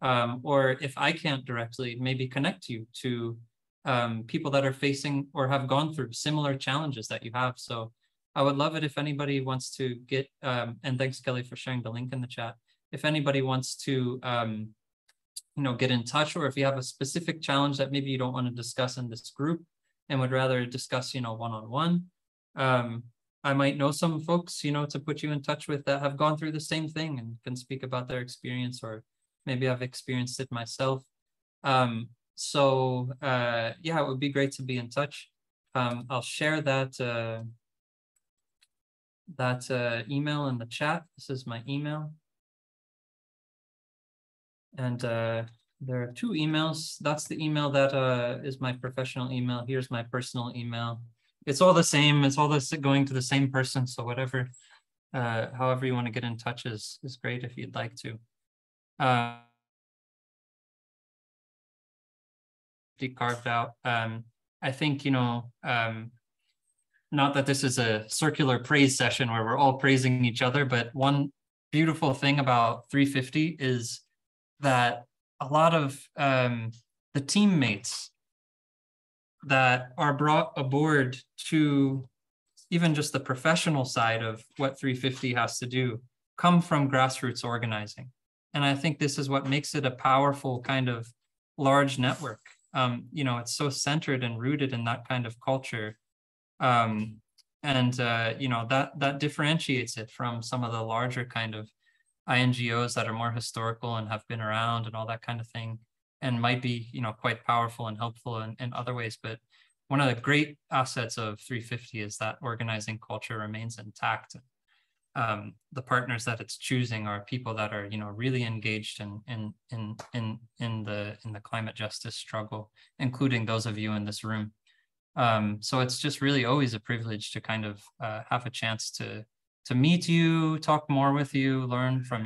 Um, or if I can't directly, maybe connect you to um, people that are facing or have gone through similar challenges that you have. So I would love it if anybody wants to get, um, and thanks Kelly for sharing the link in the chat. If anybody wants to um, you know, get in touch, or if you have a specific challenge that maybe you don't want to discuss in this group and would rather discuss, you know, one-on-one, um, I might know some folks, you know, to put you in touch with that have gone through the same thing and can speak about their experience, or maybe I've experienced it myself. Um, so uh, yeah, it would be great to be in touch. Um, I'll share that, uh, that uh, email in the chat. This is my email. And uh, there are two emails. That's the email that uh, is my professional email. Here's my personal email. It's all the same. It's all this going to the same person. So whatever, uh, however you want to get in touch is, is great if you'd like to. Uh, carved out. Um, I think, you know, um, not that this is a circular praise session where we're all praising each other, but one beautiful thing about three fifty is that a lot of um, the teammates that are brought aboard to even just the professional side of what three fifty has to do come from grassroots organizing. And I think this is what makes it a powerful kind of large network. Um, you know, it's so centered and rooted in that kind of culture. Um, and, uh, you know, that that differentiates it from some of the larger kind of I N G Os that are more historical and have been around and all that kind of thing, and might be, you know, quite powerful and helpful in, in other ways. But one of the great assets of three fifty is that organizing culture remains intact. Um, the partners that it's choosing are people that are, you know, really engaged in in in in in the in the climate justice struggle, including those of you in this room. Um, so it's just really always a privilege to kind of uh, have a chance to to meet you, talk more with you, learn from you.